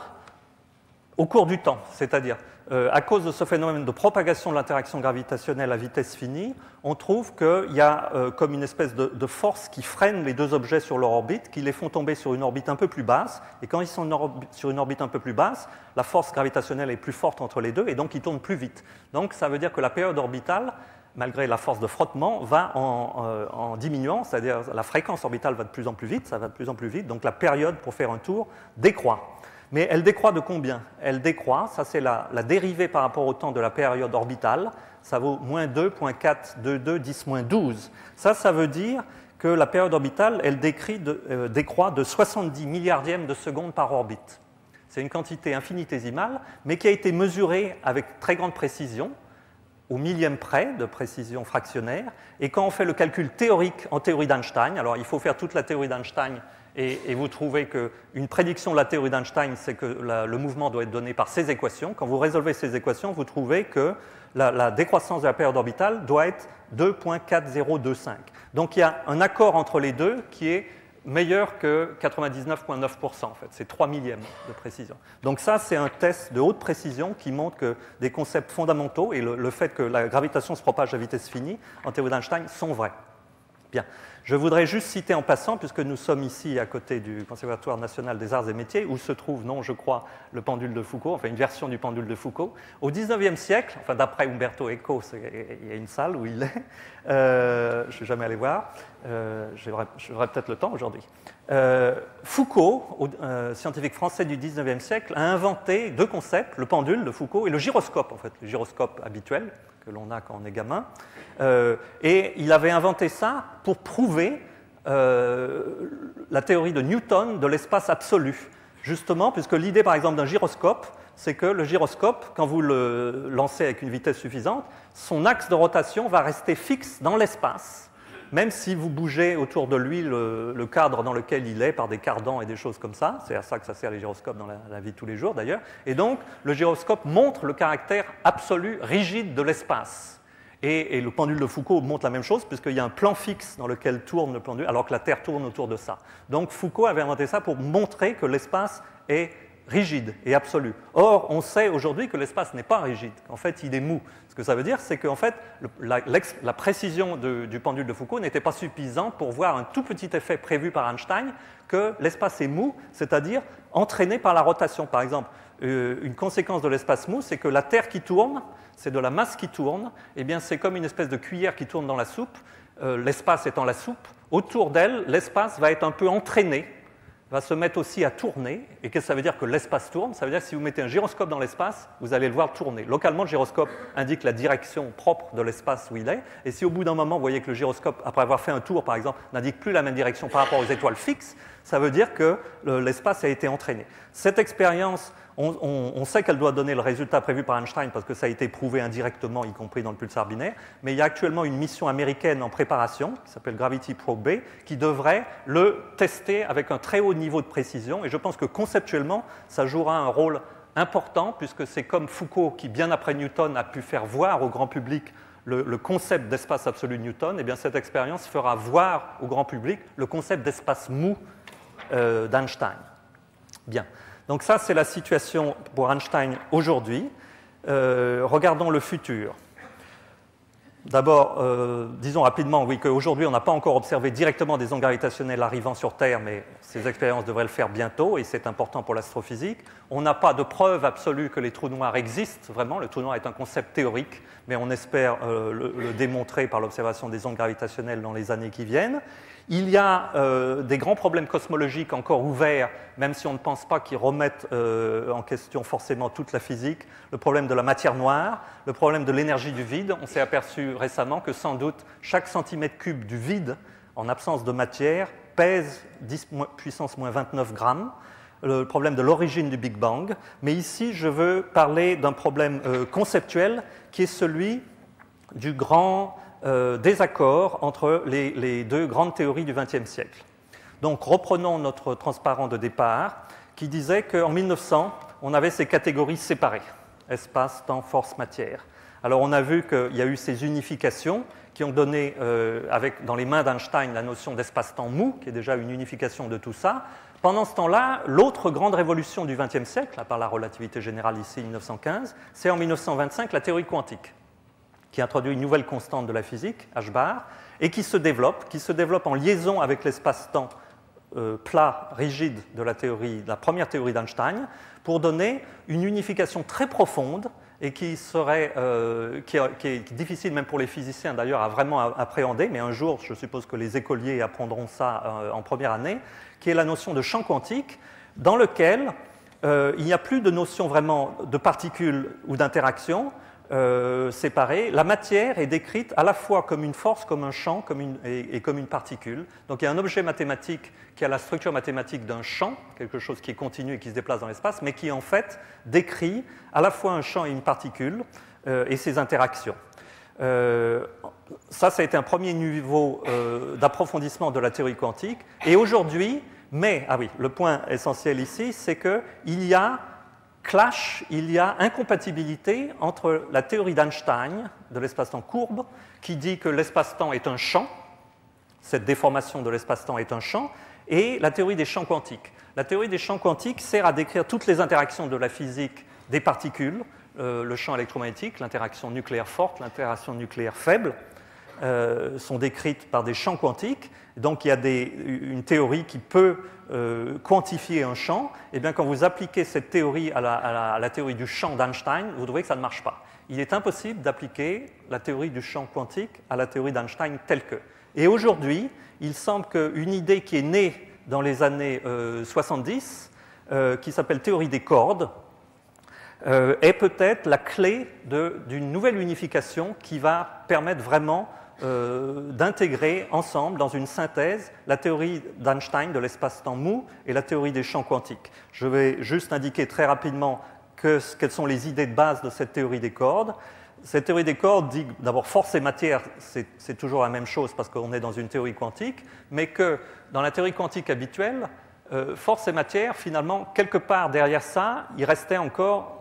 au cours du temps, c'est-à-dire euh, à cause de ce phénomène de propagation de l'interaction gravitationnelle à vitesse finie, on trouve qu'il y a euh, comme une espèce de, de force qui freine les deux objets sur leur orbite, qui les font tomber sur une orbite un peu plus basse, et quand ils sont sur une orbite un peu plus basse, la force gravitationnelle est plus forte entre les deux, et donc ils tournent plus vite. Donc ça veut dire que la période orbitale, malgré la force de frottement, va en, euh, en diminuant, c'est-à-dire la fréquence orbitale va de plus en plus vite, ça va de plus en plus vite, donc la période pour faire un tour décroît. Mais elle décroît de combien? Elle décroît, ça c'est la, la dérivée par rapport au temps de la période orbitale, ça vaut moins deux, moins quatre, deux, deux, dix, moins douze. Ça, ça veut dire que la période orbitale, elle décrit de, euh, décroît de soixante-dix milliardièmes de seconde par orbite. C'est une quantité infinitésimale, mais qui a été mesurée avec très grande précision, au millième près de précision fractionnaire, et quand on fait le calcul théorique en théorie d'Einstein, alors il faut faire toute la théorie d'Einstein, et, et vous trouvez qu'une prédiction de la théorie d'Einstein, c'est que la, le mouvement doit être donné par ces équations. Quand vous résolvez ces équations, vous trouvez que la, la décroissance de la période orbitale doit être deux virgule quatre zéro deux cinq. Donc il y a un accord entre les deux qui est meilleur que quatre-vingt-dix-neuf virgule neuf pour cent, en fait. C'est trois millièmes de précision. Donc ça, c'est un test de haute précision qui montre que des concepts fondamentaux et le, le fait que la gravitation se propage à vitesse finie en théorie d'Einstein sont vrais. Bien. Je voudrais juste citer en passant, puisque nous sommes ici à côté du Conservatoire national des arts et métiers, où se trouve, non, je crois, le pendule de Foucault, enfin une version du pendule de Foucault. Au dix-neuvième siècle, enfin d'après Umberto Eco, il y a une salle où il est, euh, je ne suis jamais allé voir, euh, j'aurai peut-être le temps aujourd'hui. Euh, Foucault, euh, scientifique français du dix-neuvième siècle, a inventé deux concepts, le pendule de Foucault et le gyroscope, en fait, le gyroscope habituel que l'on a quand on est gamin, euh, et il avait inventé ça pour prouver euh, la théorie de Newton de l'espace absolu, justement, puisque l'idée, par exemple, d'un gyroscope, c'est que le gyroscope, quand vous le lancez avec une vitesse suffisante, son axe de rotation va rester fixe dans l'espace, même si vous bougez autour de lui le, le cadre dans lequel il est par des cardans et des choses comme ça. C'est à ça que ça sert les gyroscopes dans la, la vie de tous les jours d'ailleurs. Et donc, le gyroscope montre le caractère absolu, rigide de l'espace. Et, et le pendule de Foucault montre la même chose, puisqu'il y a un plan fixe dans lequel tourne le pendule, alors que la Terre tourne autour de ça. Donc, Foucault avait inventé ça pour montrer que l'espace est rigide et absolu. Or, on sait aujourd'hui que l'espace n'est pas rigide. En fait, il est mou. Ce que ça veut dire, c'est qu'en fait, la, la précision de, du pendule de Foucault n'était pas suffisante pour voir un tout petit effet prévu par Einstein, que l'espace est mou, c'est-à-dire entraîné par la rotation. Par exemple, une conséquence de l'espace mou, c'est que la Terre qui tourne, c'est de la masse qui tourne, et bien c'est comme une espèce de cuillère qui tourne dans la soupe, euh, l'espace étant la soupe, autour d'elle, l'espace va être un peu entraîné, va se mettre aussi à tourner. Et qu'est-ce que ça veut dire que l'espace tourne? Ça veut dire que si vous mettez un gyroscope dans l'espace, vous allez le voir tourner. Localement, le gyroscope indique la direction propre de l'espace où il est. Et si au bout d'un moment, vous voyez que le gyroscope, après avoir fait un tour, par exemple, n'indique plus la même direction par rapport aux étoiles fixes, ça veut dire que l'espace a été entraîné. Cette expérience, on, on, on sait qu'elle doit donner le résultat prévu par Einstein parce que ça a été prouvé indirectement, y compris dans le pulsar binaire, mais il y a actuellement une mission américaine en préparation, qui s'appelle Gravity Probe B, qui devrait le tester avec un très haut niveau de précision, et je pense que conceptuellement, ça jouera un rôle important, puisque c'est comme Foucault, qui bien après Newton a pu faire voir au grand public le, le concept d'espace absolu de Newton, et bien cette expérience fera voir au grand public le concept d'espace mou Euh, d'Einstein. Bien. Donc ça, c'est la situation pour Einstein aujourd'hui. Euh, regardons le futur. D'abord, euh, disons rapidement, oui, qu'aujourd'hui, on n'a pas encore observé directement des ondes gravitationnelles arrivant sur Terre, mais ces expériences devraient le faire bientôt, et c'est important pour l'astrophysique. On n'a pas de preuve absolue que les trous noirs existent, vraiment. Le trou noir est un concept théorique, mais on espère euh, le, le démontrer par l'observation des ondes gravitationnelles dans les années qui viennent. Il y a euh, des grands problèmes cosmologiques encore ouverts, même si on ne pense pas qu'ils remettent euh, en question forcément toute la physique. Le problème de la matière noire, le problème de l'énergie du vide. On s'est aperçu récemment que sans doute chaque centimètre cube du vide, en absence de matière, pèse dix puissance moins vingt-neuf grammes. Le problème de l'origine du Big Bang. Mais ici, je veux parler d'un problème euh, conceptuel qui est celui du grand... euh, désaccord entre les, les deux grandes théories du vingtième siècle. Donc reprenons notre transparent de départ qui disait qu'en mille neuf cents, on avait ces catégories séparées, espace, temps, force, matière. Alors on a vu qu'il y a eu ces unifications qui ont donné, euh, avec, dans les mains d'Einstein, la notion d'espace-temps mou, qui est déjà une unification de tout ça. Pendant ce temps-là, l'autre grande révolution du vingtième siècle, à part la relativité générale ici, mille neuf cent quinze, c'est en mille neuf cent vingt-cinq la théorie quantique, qui introduit une nouvelle constante de la physique, H bar, et qui se développe, qui se développe en liaison avec l'espace-temps euh, plat, rigide de la, théorie, de la première théorie d'Einstein, pour donner une unification très profonde et qui, serait, euh, qui, est, qui est difficile même pour les physiciens d'ailleurs à vraiment appréhender, mais un jour je suppose que les écoliers apprendront ça euh, en première année, qui est la notion de champ quantique dans lequel euh, il n'y a plus de notion vraiment de particules ou d'interaction euh, séparées. La matière est décrite à la fois comme une force, comme un champ comme une, et, et comme une particule. Donc il y a un objet mathématique qui a la structure mathématique d'un champ, quelque chose qui est continu et qui se déplace dans l'espace, mais qui en fait décrit à la fois un champ et une particule euh, et ses interactions. Euh, ça, ça a été un premier niveau euh, d'approfondissement de la théorie quantique. Et aujourd'hui, mais, ah oui, le point essentiel ici, c'est qu'il y a clash, il y a incompatibilité entre la théorie d'Einstein, de l'espace-temps courbe, qui dit que l'espace-temps est un champ, cette déformation de l'espace-temps est un champ, et la théorie des champs quantiques. La théorie des champs quantiques sert à décrire toutes les interactions de la physique des particules, Euh, le champ électromagnétique, l'interaction nucléaire forte, l'interaction nucléaire faible, euh, sont décrites par des champs quantiques. Donc il y a des, une théorie qui peut euh, quantifier un champ. Et bien quand vous appliquez cette théorie à la, à la, à la théorie du champ d'Einstein, vous trouvez que ça ne marche pas. Il est impossible d'appliquer la théorie du champ quantique à la théorie d'Einstein telle que. Et aujourd'hui, il semble qu'une idée qui est née dans les années euh, soixante-dix, euh, qui s'appelle théorie des cordes, Euh, est peut-être la clé d'une nouvelle unification qui va permettre vraiment euh, d'intégrer ensemble, dans une synthèse, la théorie d'Einstein de l'espace-temps mou et la théorie des champs quantiques. Je vais juste indiquer très rapidement que, quelles sont les idées de base de cette théorie des cordes. Cette théorie des cordes dit d'abord force et matière, c'est toujours la même chose parce qu'on est dans une théorie quantique, mais que dans la théorie quantique habituelle, euh, force et matière, finalement, quelque part derrière ça, il restait encore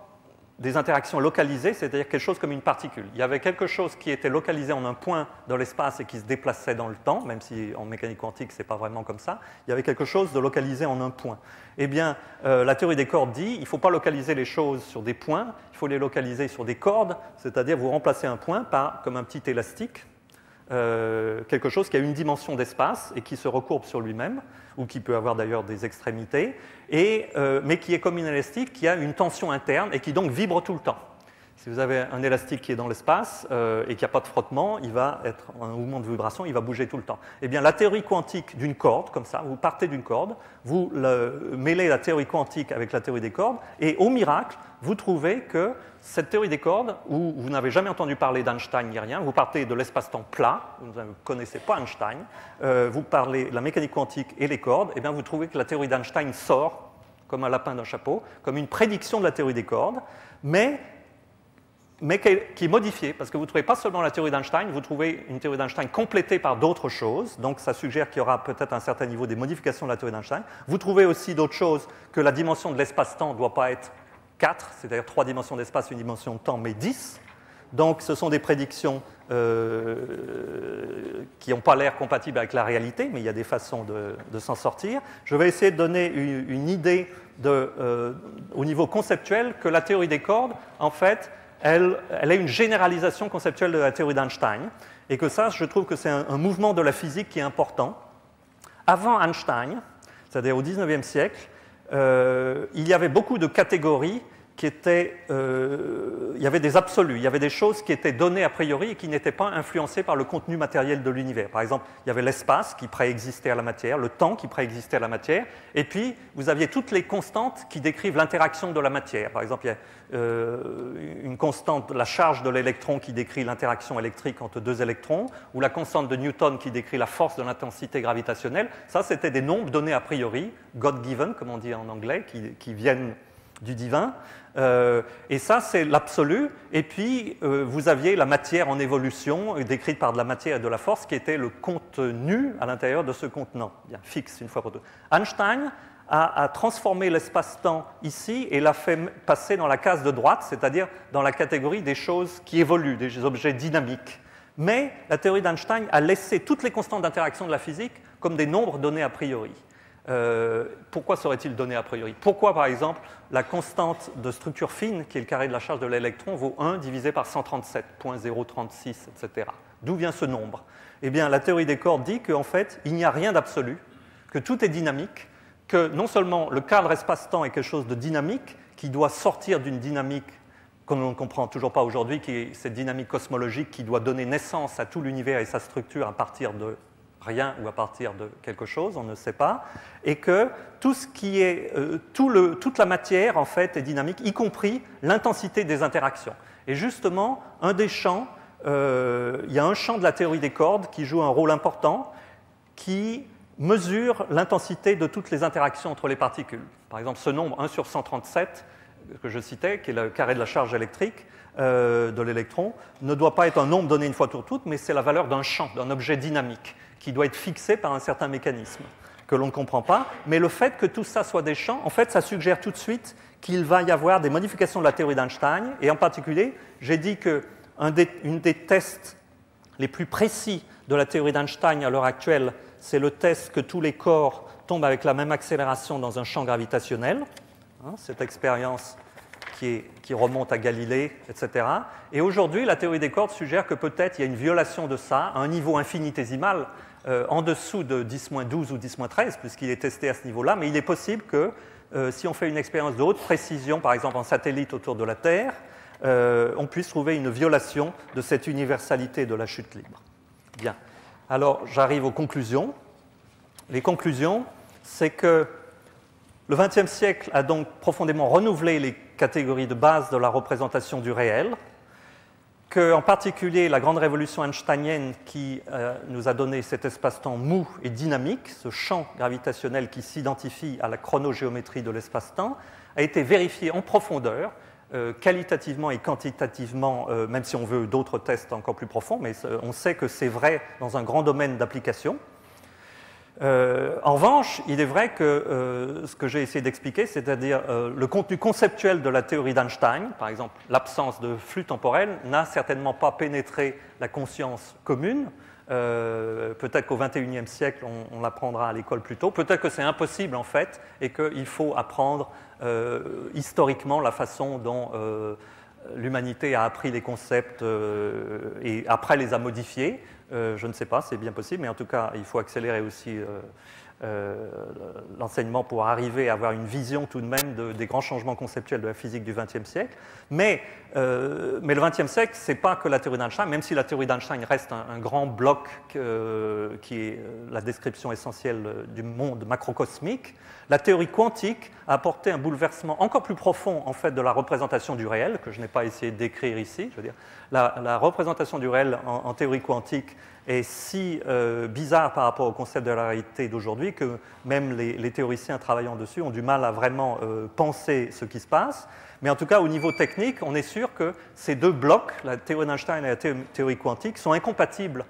des interactions localisées, c'est-à-dire quelque chose comme une particule. Il y avait quelque chose qui était localisé en un point dans l'espace et qui se déplaçait dans le temps, même si en mécanique quantique, ce n'est pas vraiment comme ça. Il y avait quelque chose de localisé en un point. Eh bien, euh, la théorie des cordes dit qu'il ne faut pas localiser les choses sur des points, il faut les localiser sur des cordes, c'est-à-dire vous remplacez un point par, comme un petit élastique, euh, quelque chose qui a une dimension d'espace et qui se recourbe sur lui-même, ou qui peut avoir d'ailleurs des extrémités, et, euh, mais qui est comme une élastique qui a une tension interne et qui donc vibre tout le temps. Si vous avez un élastique qui est dans l'espace euh, et qui n'a pas de frottement, il va être en mouvement de vibration, il va bouger tout le temps. Eh bien, la théorie quantique d'une corde, comme ça, vous partez d'une corde, vous le, mêlez la théorie quantique avec la théorie des cordes, et au miracle, vous trouvez que cette théorie des cordes, où vous n'avez jamais entendu parler d'Einstein ni rien, vous partez de l'espace-temps plat, vous ne connaissez pas Einstein, euh, vous parlez de la mécanique quantique et les cordes, et bien vous trouvez que la théorie d'Einstein sort comme un lapin d'un chapeau, comme une prédiction de la théorie des cordes, mais mais qui est modifiée, parce que vous ne trouvez pas seulement la théorie d'Einstein, vous trouvez une théorie d'Einstein complétée par d'autres choses, donc ça suggère qu'il y aura peut-être un certain niveau des modifications de la théorie d'Einstein. Vous trouvez aussi d'autres choses, que la dimension de l'espace-temps ne doit pas être quatre, c'est-à-dire trois dimensions d'espace, une dimension de temps, mais dix. Donc ce sont des prédictions euh, qui n'ont pas l'air compatibles avec la réalité, mais il y a des façons de, de s'en sortir. Je vais essayer de donner une, une idée de, euh, au niveau conceptuel que la théorie des cordes, en fait, Elle, elle est une généralisation conceptuelle de la théorie d'Einstein, et que ça, je trouve que c'est un, un mouvement de la physique qui est important. Avant Einstein, c'est-à-dire au dix-neuvième siècle, euh, il y avait beaucoup de catégories qui étaient... Euh, il y avait des absolus, il y avait des choses qui étaient données a priori et qui n'étaient pas influencées par le contenu matériel de l'univers. Par exemple, il y avait l'espace qui préexistait à la matière, le temps qui préexistait à la matière, et puis vous aviez toutes les constantes qui décrivent l'interaction de la matière. Par exemple, il y a euh, une constante, la charge de l'électron qui décrit l'interaction électrique entre deux électrons, ou la constante de Newton qui décrit la force de l'intensité gravitationnelle. Ça, c'était des nombres donnés a priori, God-given, comme on dit en anglais, qui, qui viennent du divin. Euh, et ça, c'est l'absolu. Et puis, euh, vous aviez la matière en évolution, décrite par de la matière et de la force, qui était le contenu à l'intérieur de ce contenant, bien fixe une fois pour toutes. Einstein a, a transformé l'espace-temps ici et l'a fait passer dans la case de droite, c'est-à-dire dans la catégorie des choses qui évoluent, des objets dynamiques. Mais la théorie d'Einstein a laissé toutes les constantes d'interaction de la physique comme des nombres donnés a priori. Euh, pourquoi serait-il donné a priori? Pourquoi, par exemple, la constante de structure fine, qui est le carré de la charge de l'électron, vaut un divisé par cent trente-sept virgule zéro trente-six, et cetera. D'où vient ce nombre? Eh bien, la théorie des cordes dit qu'en fait, il n'y a rien d'absolu, que tout est dynamique, que non seulement le cadre espace-temps est quelque chose de dynamique, qui doit sortir d'une dynamique qu'on ne comprend toujours pas aujourd'hui, qui est cette dynamique cosmologique qui doit donner naissance à tout l'univers et sa structure à partir de rien ou à partir de quelque chose, on ne sait pas, et que tout ce qui est, euh, tout le, toute la matière en fait est dynamique, y compris l'intensité des interactions. Et justement, un des champs, euh, il y a un champ de la théorie des cordes qui joue un rôle important, qui mesure l'intensité de toutes les interactions entre les particules. Par exemple, ce nombre un sur cent trente-sept, que je citais, qui est le carré de la charge électrique euh, de l'électron, ne doit pas être un nombre donné une fois pour toutes, mais c'est la valeur d'un champ, d'un objet dynamique, qui doit être fixé par un certain mécanisme que l'on ne comprend pas. Mais le fait que tout ça soit des champs, en fait, ça suggère tout de suite qu'il va y avoir des modifications de la théorie d'Einstein. Et en particulier, j'ai dit qu'un des, une des tests les plus précis de la théorie d'Einstein à l'heure actuelle, c'est le test que tous les corps tombent avec la même accélération dans un champ gravitationnel. Cette expérience qui, est, qui remonte à Galilée, et cetera. Et aujourd'hui, la théorie des cordes suggère que peut-être il y a une violation de ça à un niveau infinitésimal, euh, en dessous de dix moins douze ou dix moins treize, puisqu'il est testé à ce niveau-là, mais il est possible que euh, si on fait une expérience de haute précision, par exemple en satellite autour de la Terre, euh, on puisse trouver une violation de cette universalité de la chute libre. Bien. Alors, j'arrive aux conclusions. Les conclusions, c'est que le vingtième siècle a donc profondément renouvelé les catégories de base de la représentation du réel, que, en particulier, la grande révolution einsteinienne qui euh, nous a donné cet espace-temps mou et dynamique, ce champ gravitationnel qui s'identifie à la chronogéométrie de l'espace-temps, a été vérifié en profondeur, euh, qualitativement et quantitativement, euh, même si on veut d'autres tests encore plus profonds, mais on sait que c'est vrai dans un grand domaine d'application. Euh, en revanche, il est vrai que euh, ce que j'ai essayé d'expliquer, c'est-à-dire euh, le contenu conceptuel de la théorie d'Einstein, par exemple l'absence de flux temporel, n'a certainement pas pénétré la conscience commune. Euh, peut-être qu'au vingt et unième siècle, on, on l'apprendra à l'école plus tôt. Peut-être que c'est impossible en fait et qu'il faut apprendre euh, historiquement la façon dont euh, l'humanité a appris les concepts euh, et après les a modifiés. Euh, je ne sais pas, c'est bien possible, mais en tout cas, il faut accélérer aussi euh, euh, l'enseignement pour arriver à avoir une vision tout de même de, des grands changements conceptuels de la physique du vingtième siècle. Mais, euh, mais le vingtième siècle, ce n'est pas que la théorie d'Einstein, même si la théorie d'Einstein reste un, un grand bloc euh, qui est la description essentielle du monde macrocosmique, la théorie quantique a apporté un bouleversement encore plus profond en fait, de la représentation du réel, que je n'ai pas essayé de décrire ici. Je veux dire, la, la représentation du réel en, en théorie quantique est si euh, bizarre par rapport au concept de la réalité d'aujourd'hui que même les, les théoriciens travaillant dessus ont du mal à vraiment euh, penser ce qui se passe. Mais en tout cas, au niveau technique, on est sûr que ces deux blocs, la théorie d'Einstein et la théorie quantique, sont incompatibles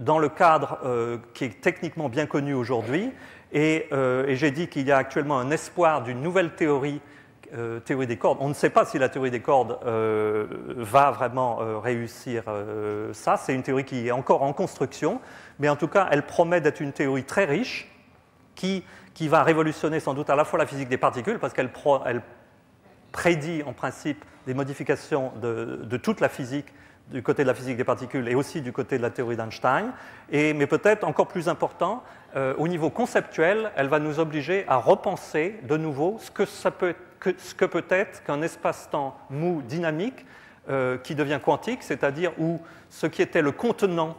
dans le cadre euh, qui est techniquement bien connu aujourd'hui. Et, euh, et j'ai dit qu'il y a actuellement un espoir d'une nouvelle théorie, euh, théorie des cordes. On ne sait pas si la théorie des cordes euh, va vraiment euh, réussir euh, ça. C'est une théorie qui est encore en construction, mais en tout cas, elle promet d'être une théorie très riche qui, qui va révolutionner sans doute à la fois la physique des particules, parce qu'elle elle prédit en principe des modifications de, de toute la physique, du côté de la physique des particules et aussi du côté de la théorie d'Einstein. Mais peut-être encore plus important, euh, au niveau conceptuel, elle va nous obliger à repenser de nouveau ce que, ça peut, que, ce que peut être qu'un espace-temps mou dynamique euh, qui devient quantique, c'est-à-dire où ce qui était le contenant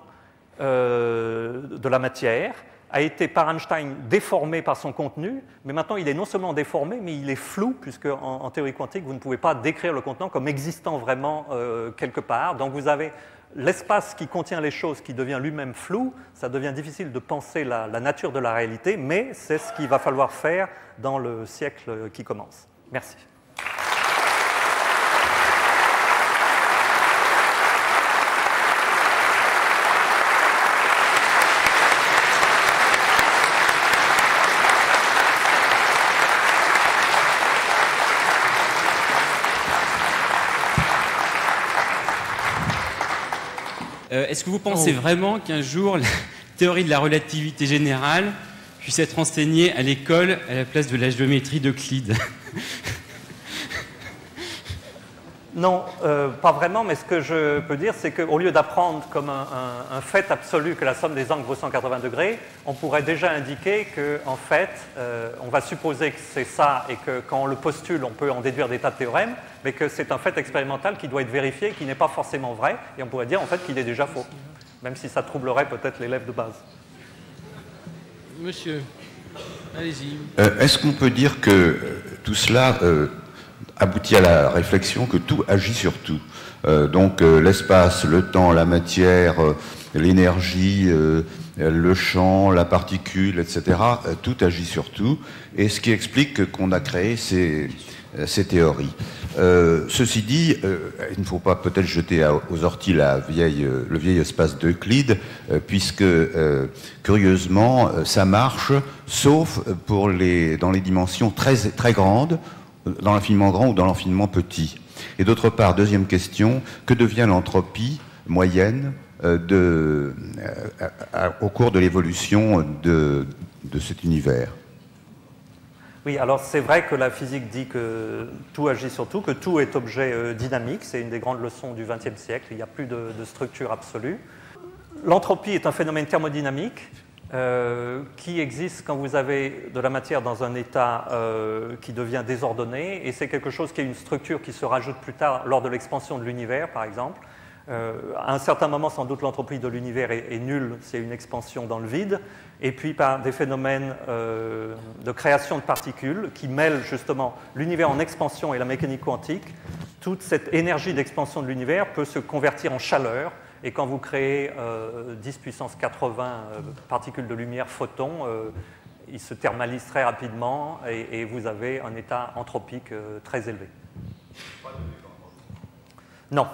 euh, de la matière a été par Einstein déformé par son contenu, mais maintenant il est non seulement déformé, mais il est flou, puisque en, en théorie quantique, vous ne pouvez pas décrire le contenant comme existant vraiment euh, quelque part. Donc vous avez l'espace qui contient les choses qui devient lui-même flou, ça devient difficile de penser la, la nature de la réalité, mais c'est ce qu'il va falloir faire dans le siècle qui commence. Merci. Euh, Est-ce que vous pensez oh. vraiment qu'un jour la théorie de la relativité générale puisse être enseignée à l'école à la place de la géométrie d'Euclide? Non, euh, pas vraiment, mais ce que je peux dire, c'est qu'au lieu d'apprendre comme un, un, un fait absolu que la somme des angles vaut cent quatre-vingts degrés, on pourrait déjà indiquer qu'en fait, euh, on va supposer que c'est ça et que quand on le postule, on peut en déduire des tas de théorèmes, mais que c'est un fait expérimental qui doit être vérifié, qui n'est pas forcément vrai, et on pourrait dire en fait qu'il est déjà faux, même si ça troublerait peut-être l'élève de base. Monsieur, allez-y. Euh, est-ce qu'on peut dire que tout cela... Euh... aboutit à la réflexion que tout agit sur tout. Euh, donc euh, l'espace, le temps, la matière, euh, l'énergie, euh, le champ, la particule, et cetera. Euh, tout agit sur tout. Et ce qui explique qu'on a créé ces, ces théories. Euh, ceci dit, euh, il ne faut pas peut-être jeter à, aux orties la vieille, euh, le vieil espace d'Euclide, euh, puisque euh, curieusement, euh, ça marche, sauf pour les, dans les dimensions très, très grandes, dans l'infiniment grand ou dans l'infiniment petit. Et d'autre part, deuxième question, que devient l'entropie moyenne euh, de, euh, à, au cours de l'évolution de, de cet univers? Oui, alors c'est vrai que la physique dit que tout agit sur tout, que tout est objet euh, dynamique, c'est une des grandes leçons du vingtième siècle, il n'y a plus de, de structure absolue. L'entropie est un phénomène thermodynamique, Euh, qui existe quand vous avez de la matière dans un état euh, qui devient désordonné, et c'est quelque chose qui est une structure qui se rajoute plus tard lors de l'expansion de l'univers, par exemple. Euh, à un certain moment, sans doute, l'entropie de l'univers est, est nulle, c'est une expansion dans le vide, et puis par des phénomènes euh, de création de particules qui mêlent justement l'univers en expansion et la mécanique quantique, toute cette énergie d'expansion de l'univers peut se convertir en chaleur. Et quand vous créez euh, dix puissance quatre-vingts euh, particules de lumière photons, euh, ils se thermalisent très rapidement et, et vous avez un état anthropique euh, très élevé. Non.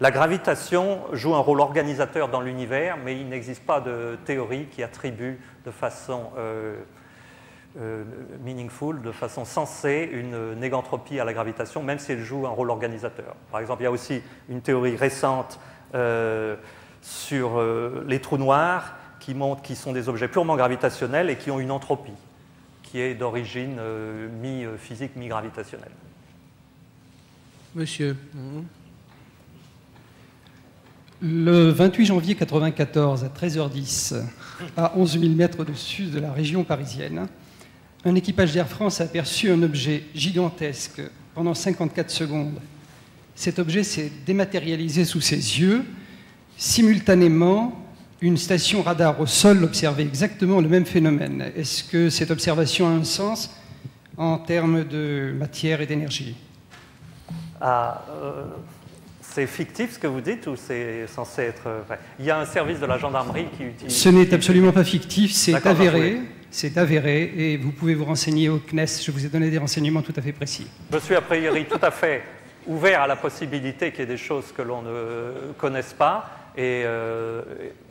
La gravitation joue un rôle organisateur dans l'univers, mais il n'existe pas de théorie qui attribue de façon euh, euh, meaningful, de façon sensée, une négantropie à la gravitation, même si elle joue un rôle organisateur. Par exemple, il y a aussi une théorie récente Euh, sur euh, les trous noirs qui montrent qu'ils sont des objets purement gravitationnels et qui ont une entropie qui est d'origine euh, mi-physique, mi-gravitationnelle. Monsieur. Le vingt-huit janvier mille neuf cent quatre-vingt-quatorze, à treize heures dix, à onze mille mètres au-dessus de la région parisienne, un équipage d'Air France a aperçu un objet gigantesque pendant cinquante-quatre secondes. Cet objet s'est dématérialisé sous ses yeux. Simultanément, une station radar au sol observait exactement le même phénomène. Est-ce que cette observation a un sens en termes de matière et d'énergie? Ah, euh, c'est fictif ce que vous dites ou c'est censé être vrai? Il y a un service de la gendarmerie qui utilise... Ce n'est absolument pas fictif, c'est avéré. C'est avéré et vous pouvez vous renseigner au C N E S. Je vous ai donné des renseignements tout à fait précis. Je suis a priori tout à fait... ouvert à la possibilité qu'il y ait des choses que l'on ne connaisse pas, et, euh,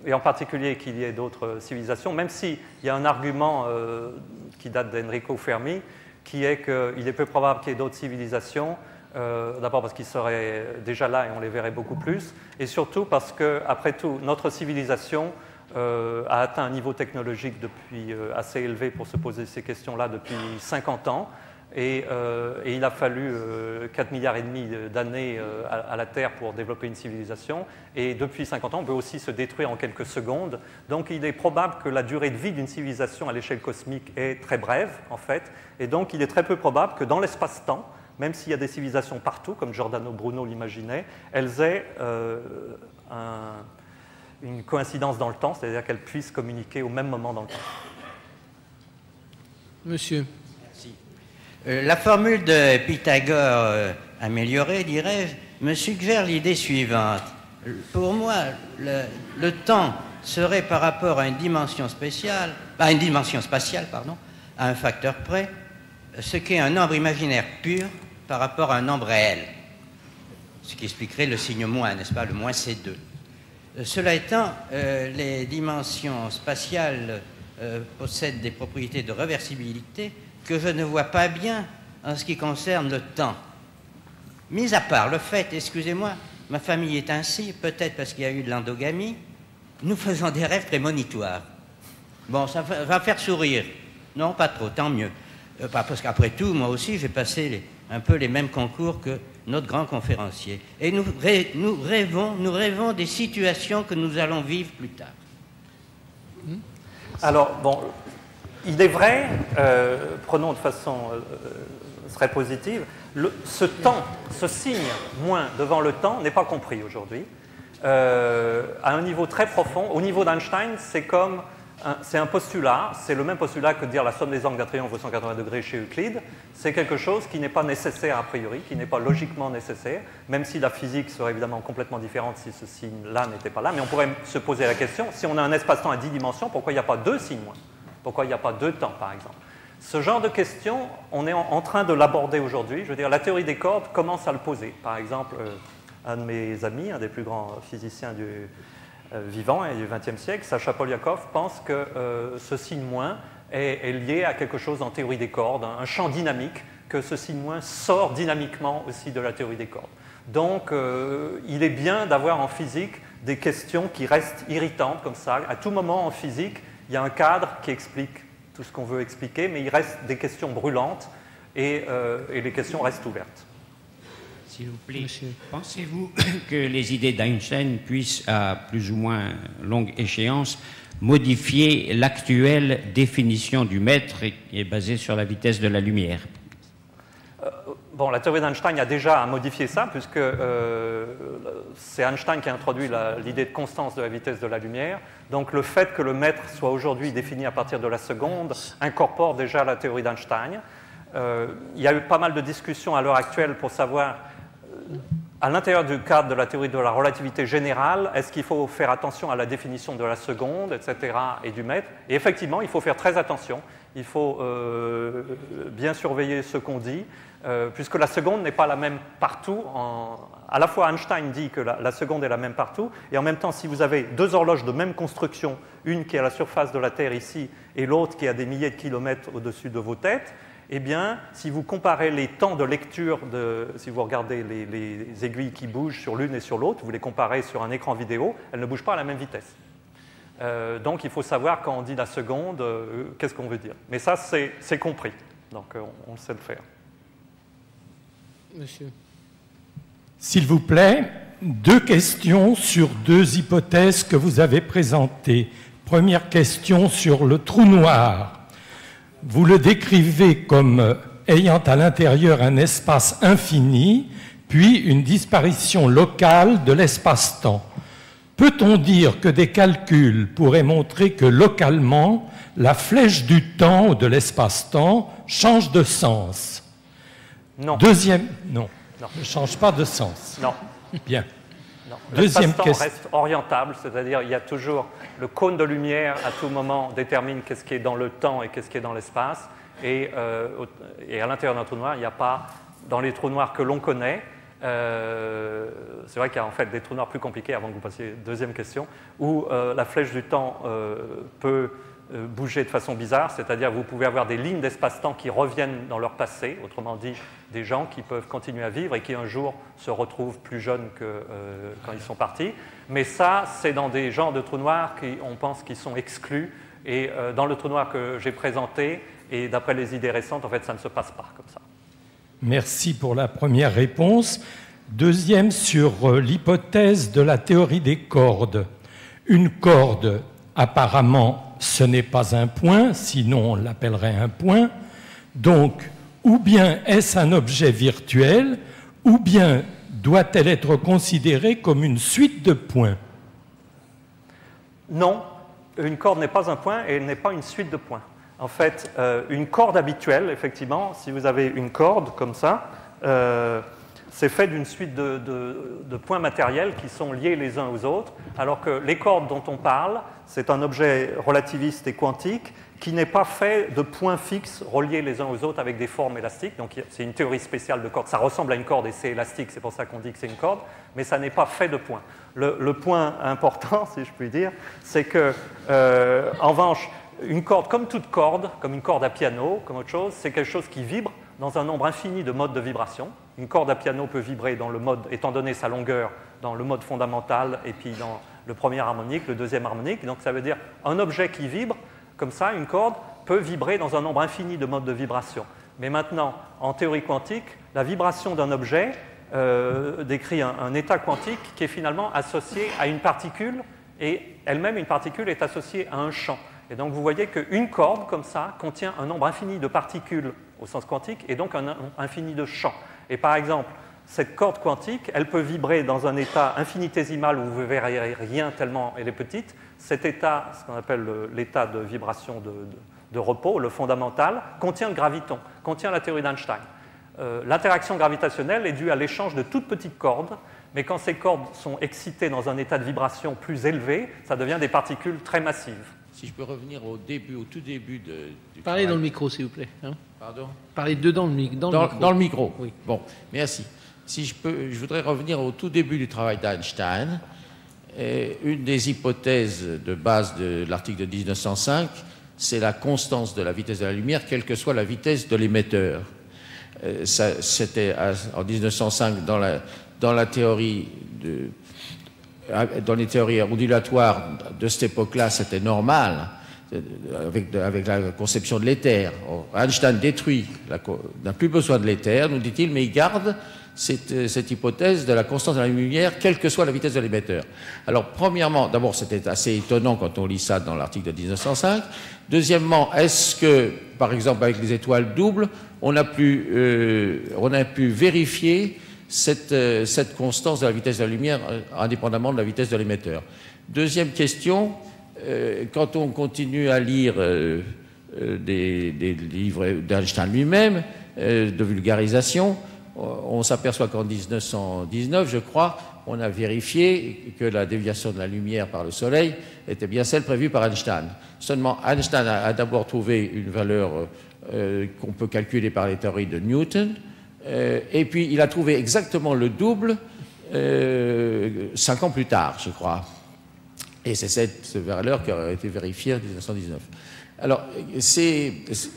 et en particulier qu'il y ait d'autres civilisations, même s'il y a un argument euh, qui date d'Enrico Fermi, qui est qu'il est peu probable qu'il y ait d'autres civilisations, euh, d'abord parce qu'ils seraient déjà là et on les verrait beaucoup plus, et surtout parce que, après tout, notre civilisation euh, a atteint un niveau technologique depuis, euh, assez élevé pour se poser ces questions-là depuis cinquante ans, Et, euh, et il a fallu euh, quatre milliards et demi d'années euh, à, à la Terre pour développer une civilisation. Et depuis cinquante ans, on peut aussi se détruire en quelques secondes. Donc il est probable que la durée de vie d'une civilisation à l'échelle cosmique est très brève, en fait. Et donc il est très peu probable que dans l'espace-temps, même s'il y a des civilisations partout, comme Giordano Bruno l'imaginait, elles aient euh, un, une coïncidence dans le temps, c'est-à-dire qu'elles puissent communiquer au même moment dans le temps. Monsieur. La formule de Pythagore euh, améliorée, dirais-je, me suggère l'idée suivante. Pour moi, le, le temps serait par rapport à une dimension spatiale, à une dimension spatiale, pardon, à un facteur près, ce qu'est un nombre imaginaire pur par rapport à un nombre réel. Ce qui expliquerait le signe moins, n'est-ce pas, le moins C deux. Euh, cela étant, euh, les dimensions spatiales euh, possèdent des propriétés de réversibilité que je ne vois pas bien en ce qui concerne le temps. Mis à part le fait, excusez-moi, ma famille est ainsi, peut-être parce qu'il y a eu de l'endogamie, nous faisons des rêves prémonitoires. Bon, ça va faire sourire. Non, pas trop, tant mieux. Euh, parce qu'après tout, moi aussi, j'ai passé les, un peu les mêmes concours que notre grand conférencier. Et nous, ré, nous, rêvons, nous rêvons des situations que nous allons vivre plus tard. Alors, bon, il est vrai, euh, prenons de façon euh, très positive, le, ce temps, ce signe moins devant le temps n'est pas compris aujourd'hui. Euh, à un niveau très profond, au niveau d'Einstein, c'est comme... C'est un postulat, c'est le même postulat que de dire la somme des angles d'un triangle vaut cent quatre-vingts degrés chez Euclide. C'est quelque chose qui n'est pas nécessaire a priori, qui n'est pas logiquement nécessaire, même si la physique serait évidemment complètement différente si ce signe-là n'était pas là. Mais on pourrait se poser la question, si on a un espace-temps à dix dimensions, pourquoi il n'y a pas deux signes moins? Pourquoi il n'y a pas deux temps, par exemple? Ce genre de question, on est en train de l'aborder aujourd'hui. Je veux dire, la théorie des cordes commence à le poser. Par exemple, un de mes amis, un des plus grands physiciens du... vivant et du vingtième siècle, Sacha Polyakov pense que euh, ce signe moins est, est lié à quelque chose en théorie des cordes, un champ dynamique, que ce signe moins sort dynamiquement aussi de la théorie des cordes. Donc, euh, il est bien d'avoir en physique des questions qui restent irritantes comme ça. À tout moment en physique, il y a un cadre qui explique tout ce qu'on veut expliquer, mais il reste des questions brûlantes et, euh, et les questions restent ouvertes. S'il vous plaît, pensez-vous que les idées d'Einstein puissent, à plus ou moins longue échéance, modifier l'actuelle définition du maître qui est basée sur la vitesse de la lumière? euh, Bon, la théorie d'Einstein a déjà modifié ça, puisque euh, c'est Einstein qui a introduit l'idée de constance de la vitesse de la lumière. Donc le fait que le maître soit aujourd'hui défini à partir de la seconde incorpore déjà la théorie d'Einstein. Euh, il y a eu pas mal de discussions à l'heure actuelle pour savoir... À l'intérieur du cadre de la théorie de la relativité générale, est-ce qu'il faut faire attention à la définition de la seconde, et cetera, et du mètre? Et effectivement, il faut faire très attention. Il faut euh, bien surveiller ce qu'on dit, euh, puisque la seconde n'est pas la même partout. En... À la fois, Einstein dit que la, la seconde est la même partout, et en même temps, si vous avez deux horloges de même construction, une qui est à la surface de la Terre ici, et l'autre qui est à des milliers de kilomètres au-dessus de vos têtes, eh bien, si vous comparez les temps de lecture, de, si vous regardez les, les aiguilles qui bougent sur l'une et sur l'autre, vous les comparez sur un écran vidéo, elles ne bougent pas à la même vitesse. Euh, donc, il faut savoir quand on dit la seconde, euh, qu'est-ce qu'on veut dire. Mais ça, c'est compris. Donc, euh, on, on sait le faire. Monsieur. S'il vous plaît, deux questions sur deux hypothèses que vous avez présentées. Première question sur le trou noir. Vous le décrivez comme ayant à l'intérieur un espace infini, puis une disparition locale de l'espace-temps. Peut-on dire que des calculs pourraient montrer que localement, la flèche du temps ou de l'espace-temps change de sens? Non. Deuxième... Non, non. Ne change pas de sens. Non. Bien. L'espace-temps reste orientable, c'est-à-dire il y a toujours le cône de lumière à tout moment détermine qu'est-ce qui est dans le temps et qu'est-ce qui est dans l'espace. Et, euh, et à l'intérieur d'un trou noir, il n'y a pas, dans les trous noirs que l'on connaît, euh, c'est vrai qu'il y a en fait des trous noirs plus compliqués, avant que vous passiez à la deuxième question, où euh, la flèche du temps euh, peut euh, bouger de façon bizarre, c'est-à-dire vous pouvez avoir des lignes d'espace-temps qui reviennent dans leur passé, autrement dit, des gens qui peuvent continuer à vivre et qui un jour se retrouvent plus jeunes que euh, quand ils sont partis. Mais ça, c'est dans des genres de trous noirs qu'on pense qu'ils sont exclus. Et euh, dans le trou noir que j'ai présenté, et d'après les idées récentes, en fait, ça ne se passe pas comme ça. Merci pour la première réponse. Deuxième, sur l'hypothèse de la théorie des cordes. Une corde, apparemment, ce n'est pas un point, sinon on l'appellerait un point. Donc, ou bien est-ce un objet virtuel, ou bien doit-elle être considérée comme une suite de points? Non, une corde n'est pas un point et elle n'est pas une suite de points. En fait, euh, une corde habituelle, effectivement, si vous avez une corde comme ça, euh, c'est fait d'une suite de, de, de points matériels qui sont liés les uns aux autres, alors que les cordes dont on parle, c'est un objet relativiste et quantique, qui n'est pas fait de points fixes reliés les uns aux autres avec des formes élastiques. Donc c'est une théorie spéciale de corde. Ça ressemble à une corde et c'est élastique, c'est pour ça qu'on dit que c'est une corde, mais ça n'est pas fait de points. Le, le point important, si je puis dire, c'est que, euh, en revanche, une corde, comme toute corde, comme une corde à piano, comme autre chose, c'est quelque chose qui vibre dans un nombre infini de modes de vibration. Une corde à piano peut vibrer dans le mode, étant donné sa longueur, dans le mode fondamental et puis dans le premier harmonique, le deuxième harmonique. Donc ça veut dire un objet qui vibre, comme ça, une corde peut vibrer dans un nombre infini de modes de vibration. Mais maintenant, en théorie quantique, la vibration d'un objet euh, décrit un, un état quantique qui est finalement associé à une particule, et elle-même, une particule est associée à un champ. Et donc vous voyez qu'une corde, comme ça, contient un nombre infini de particules au sens quantique, et donc un nombre infini de champs. Et par exemple, cette corde quantique, elle peut vibrer dans un état infinitésimal où vous ne verrez rien tellement elle est petite. Cet état, ce qu'on appelle l'état de vibration de, de, de repos, le fondamental, contient le graviton, contient la théorie d'Einstein. Euh, l'interaction gravitationnelle est due à l'échange de toutes petites cordes, mais quand ces cordes sont excitées dans un état de vibration plus élevé, ça devient des particules très massives. Si je peux revenir au début, au tout début de, du Parlez travail. Dans le micro, s'il vous plaît. Hein? Pardon? Parlez dedans le, dans, dans le micro. Dans le micro, oui. Bon, merci. Si je peux, je voudrais revenir au tout début du travail d'Einstein. Une des hypothèses de base de l'article de mille neuf cent cinq, c'est la constance de la vitesse de la lumière, quelle que soit la vitesse de l'émetteur. Euh, C'était en mille neuf cent cinq dans la, dans la théorie de... Dans les théories ondulatoires de cette époque-là, c'était normal, avec, avec la conception de l'éther. Einstein détruit, n'a plus besoin de l'éther, nous dit-il, mais il garde cette, cette hypothèse de la constance de la lumière, quelle que soit la vitesse de l'émetteur. Alors, premièrement, d'abord, c'était assez étonnant quand on lit ça dans l'article de mille neuf cent cinq. Deuxièmement, est-ce que, par exemple, avec les étoiles doubles, on a pu, euh, on a pu vérifier Cette, cette constance de la vitesse de la lumière indépendamment de la vitesse de l'émetteur. Deuxième question, euh, quand on continue à lire euh, des, des livres d'Einstein lui-même, euh, de vulgarisation, on s'aperçoit qu'en mille neuf cent dix-neuf, je crois, on a vérifié que la déviation de la lumière par le Soleil était bien celle prévue par Einstein. Seulement, Einstein a, a d'abord trouvé une valeur euh, qu'on peut calculer par les théories de Newton, Euh, et puis il a trouvé exactement le double euh, cinq ans plus tard, je crois. Et c'est cette valeur qui a été vérifiée en mille neuf cent dix-neuf. Alors, c'est,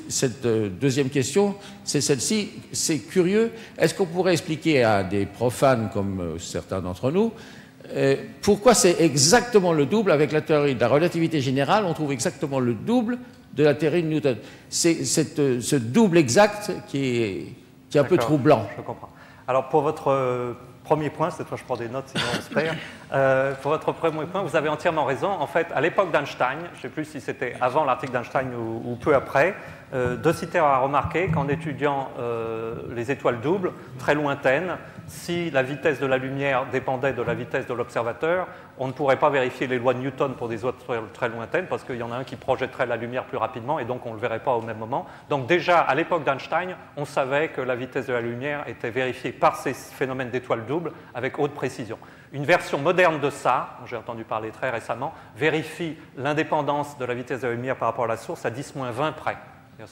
cette deuxième question, c'est celle-ci, c'est curieux. Est-ce qu'on pourrait expliquer à des profanes comme certains d'entre nous euh, pourquoi c'est exactement le double avec la théorie de la relativité générale, on trouve exactement le double de la théorie de Newton. C'est cette, ce double exact qui est... qui est un peu troublant. Je comprends. Alors, pour votre euh, premier point, cette fois je prends des notes, sinon on se perd. Euh, pour votre premier point, vous avez entièrement raison. En fait, à l'époque d'Einstein, je ne sais plus si c'était avant l'article d'Einstein ou, ou peu après, euh, De Sitter a remarqué qu'en étudiant euh, les étoiles doubles, très lointaines, si la vitesse de la lumière dépendait de la vitesse de l'observateur, on ne pourrait pas vérifier les lois de Newton pour des étoiles très lointaines, parce qu'il y en a un qui projetterait la lumière plus rapidement, et donc on ne le verrait pas au même moment. Donc déjà, à l'époque d'Einstein, on savait que la vitesse de la lumière était vérifiée par ces phénomènes d'étoiles doubles avec haute précision. Une version moderne de ça, dont j'ai entendu parler très récemment, vérifie l'indépendance de la vitesse de la lumière par rapport à la source à dix moins vingt près.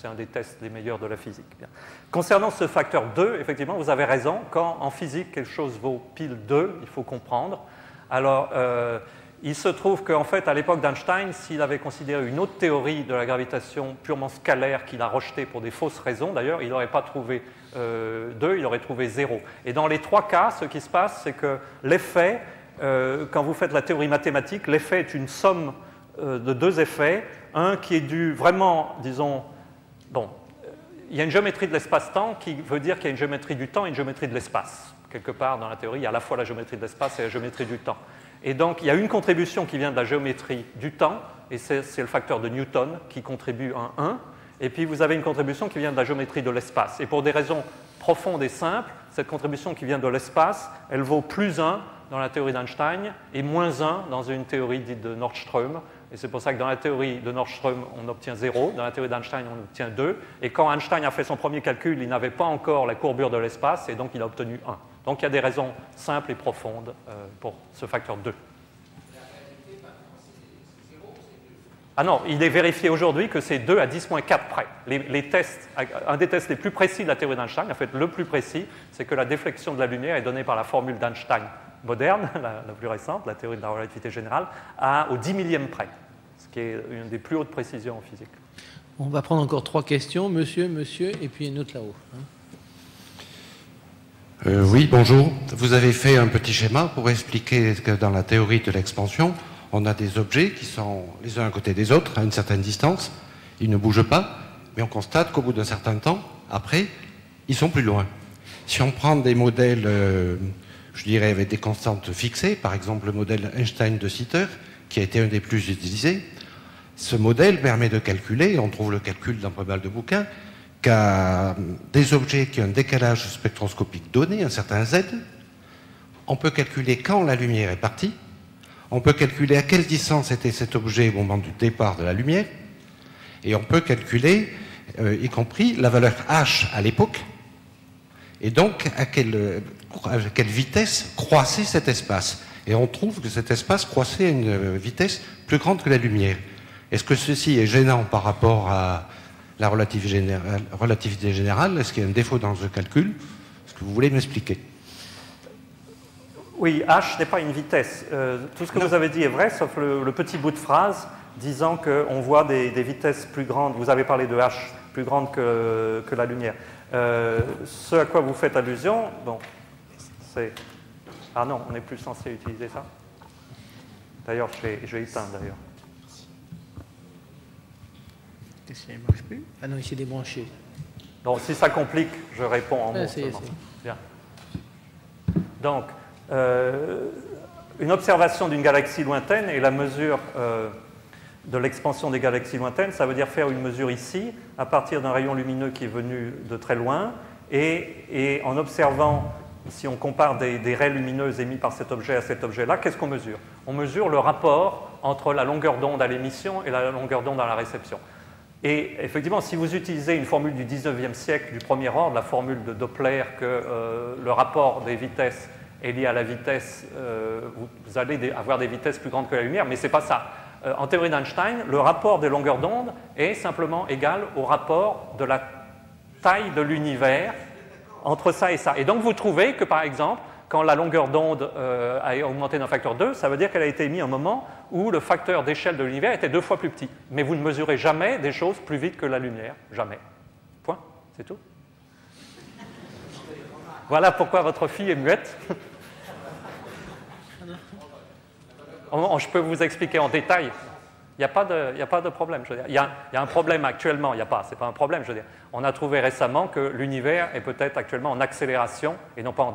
C'est un des tests les meilleurs de la physique. Bien. Concernant ce facteur deux, effectivement, vous avez raison. Quand en physique, quelque chose vaut pile deux, il faut comprendre. Alors, euh, il se trouve qu'en fait, à l'époque d'Einstein, s'il avait considéré une autre théorie de la gravitation purement scalaire qu'il a rejetée pour des fausses raisons, d'ailleurs, il n'aurait pas trouvé euh, deux, il aurait trouvé zéro. Et dans les trois cas, ce qui se passe, c'est que l'effet, euh, quand vous faites la théorie mathématique, l'effet est une somme euh, de deux effets. Un qui est dû vraiment, disons, bon, il y a une géométrie de l'espace-temps qui veut dire qu'il y a une géométrie du temps et une géométrie de l'espace. Quelque part, dans la théorie, il y a à la fois la géométrie de l'espace et la géométrie du temps. Et donc, il y a une contribution qui vient de la géométrie du temps, et c'est le facteur de Newton qui contribue à un. Et puis, vous avez une contribution qui vient de la géométrie de l'espace. Et pour des raisons profondes et simples, cette contribution qui vient de l'espace, elle vaut plus un dans la théorie d'Einstein et moins un dans une théorie dite de Nordström. Et c'est pour ça que dans la théorie de Nordström, on obtient zéro, dans la théorie d'Einstein, on obtient deux. Et quand Einstein a fait son premier calcul, il n'avait pas encore la courbure de l'espace, et donc il a obtenu un. Donc il y a des raisons simples et profondes pour ce facteur deux. Ah non, il est vérifié aujourd'hui que c'est deux à dix moins quatre près. Les, les tests, un des tests les plus précis de la théorie d'Einstein, en fait le plus précis, c'est que la déflexion de la lumière est donnée par la formule d'Einstein moderne, la, la plus récente, la théorie de la relativité générale, à, au dix millième près, ce qui est une des plus hautes précisions en physique. On va prendre encore trois questions, monsieur, monsieur, et puis une autre là-haut. Hein. Euh, oui, bonjour. Vous avez fait un petit schéma pour expliquer que dans la théorie de l'expansion, on a des objets qui sont les uns à côté des autres, à une certaine distance, ils ne bougent pas, mais on constate qu'au bout d'un certain temps, après, ils sont plus loin. Si on prend des modèles, euh, je dirais, avec des constantes fixées, par exemple le modèle Einstein de Sitter, qui a été un des plus utilisés, ce modèle permet de calculer, on trouve le calcul dans pas mal de bouquins, qu'à des objets qui ont un décalage spectroscopique donné, un certain Z, on peut calculer quand la lumière est partie, on peut calculer à quelle distance était cet objet au moment du départ de la lumière, et on peut calculer, euh, y compris, la valeur H à l'époque, et donc à quelle, à quelle vitesse croissait cet espace. Et on trouve que cet espace croissait à une vitesse plus grande que la lumière. Est-ce que ceci est gênant par rapport à la relativité générale, relativité générale est-ce qu'il y a un défaut dans ce calcul? Est-ce que vous voulez m'expliquer? Oui, H n'est pas une vitesse. Euh, tout ce que non. vous avez dit est vrai, sauf le, le petit bout de phrase disant qu'on voit des, des vitesses plus grandes. Vous avez parlé de H, plus grande que, que la lumière. Euh, ce à quoi vous faites allusion, bon, c'est... Ah non, on n'est plus censé utiliser ça. D'ailleurs, je vais éteindre, d'ailleurs. Qu'est-ce qui ne marche plus? Ah non, il s'est débranché. Donc, si ça complique, je réponds en mots seulement. Bien. Donc, euh, une observation d'une galaxie lointaine et la mesure euh, de l'expansion des galaxies lointaines, ça veut dire faire une mesure ici, à partir d'un rayon lumineux qui est venu de très loin, et, et en observant... Si on compare des, des raies lumineuses émises par cet objet à cet objet-là, qu'est-ce qu'on mesure? On mesure le rapport entre la longueur d'onde à l'émission et la longueur d'onde à la réception. Et effectivement, si vous utilisez une formule du dix-neuvième siècle, du premier ordre, la formule de Doppler que euh, le rapport des vitesses est lié à la vitesse, euh, vous allez avoir des vitesses plus grandes que la lumière, mais ce n'est pas ça. Euh, en théorie d'Einstein, le rapport des longueurs d'onde est simplement égal au rapport de la taille de l'univers entre ça et ça. Et donc, vous trouvez que, par exemple, quand la longueur d'onde euh, a augmenté d'un facteur deux, ça veut dire qu'elle a été émise à un moment où le facteur d'échelle de l'univers était deux fois plus petit. Mais vous ne mesurez jamais des choses plus vite que la lumière. Jamais. Point. C'est tout. Voilà pourquoi votre fille est muette. Je peux vous expliquer en détail. Il n'y a pas de, il n'y a pas de problème, je veux dire. Il y a, il y a un problème actuellement, il n'y a pas, c'est pas un problème, je veux dire. On a trouvé récemment que l'univers est peut-être actuellement en accélération et non pas en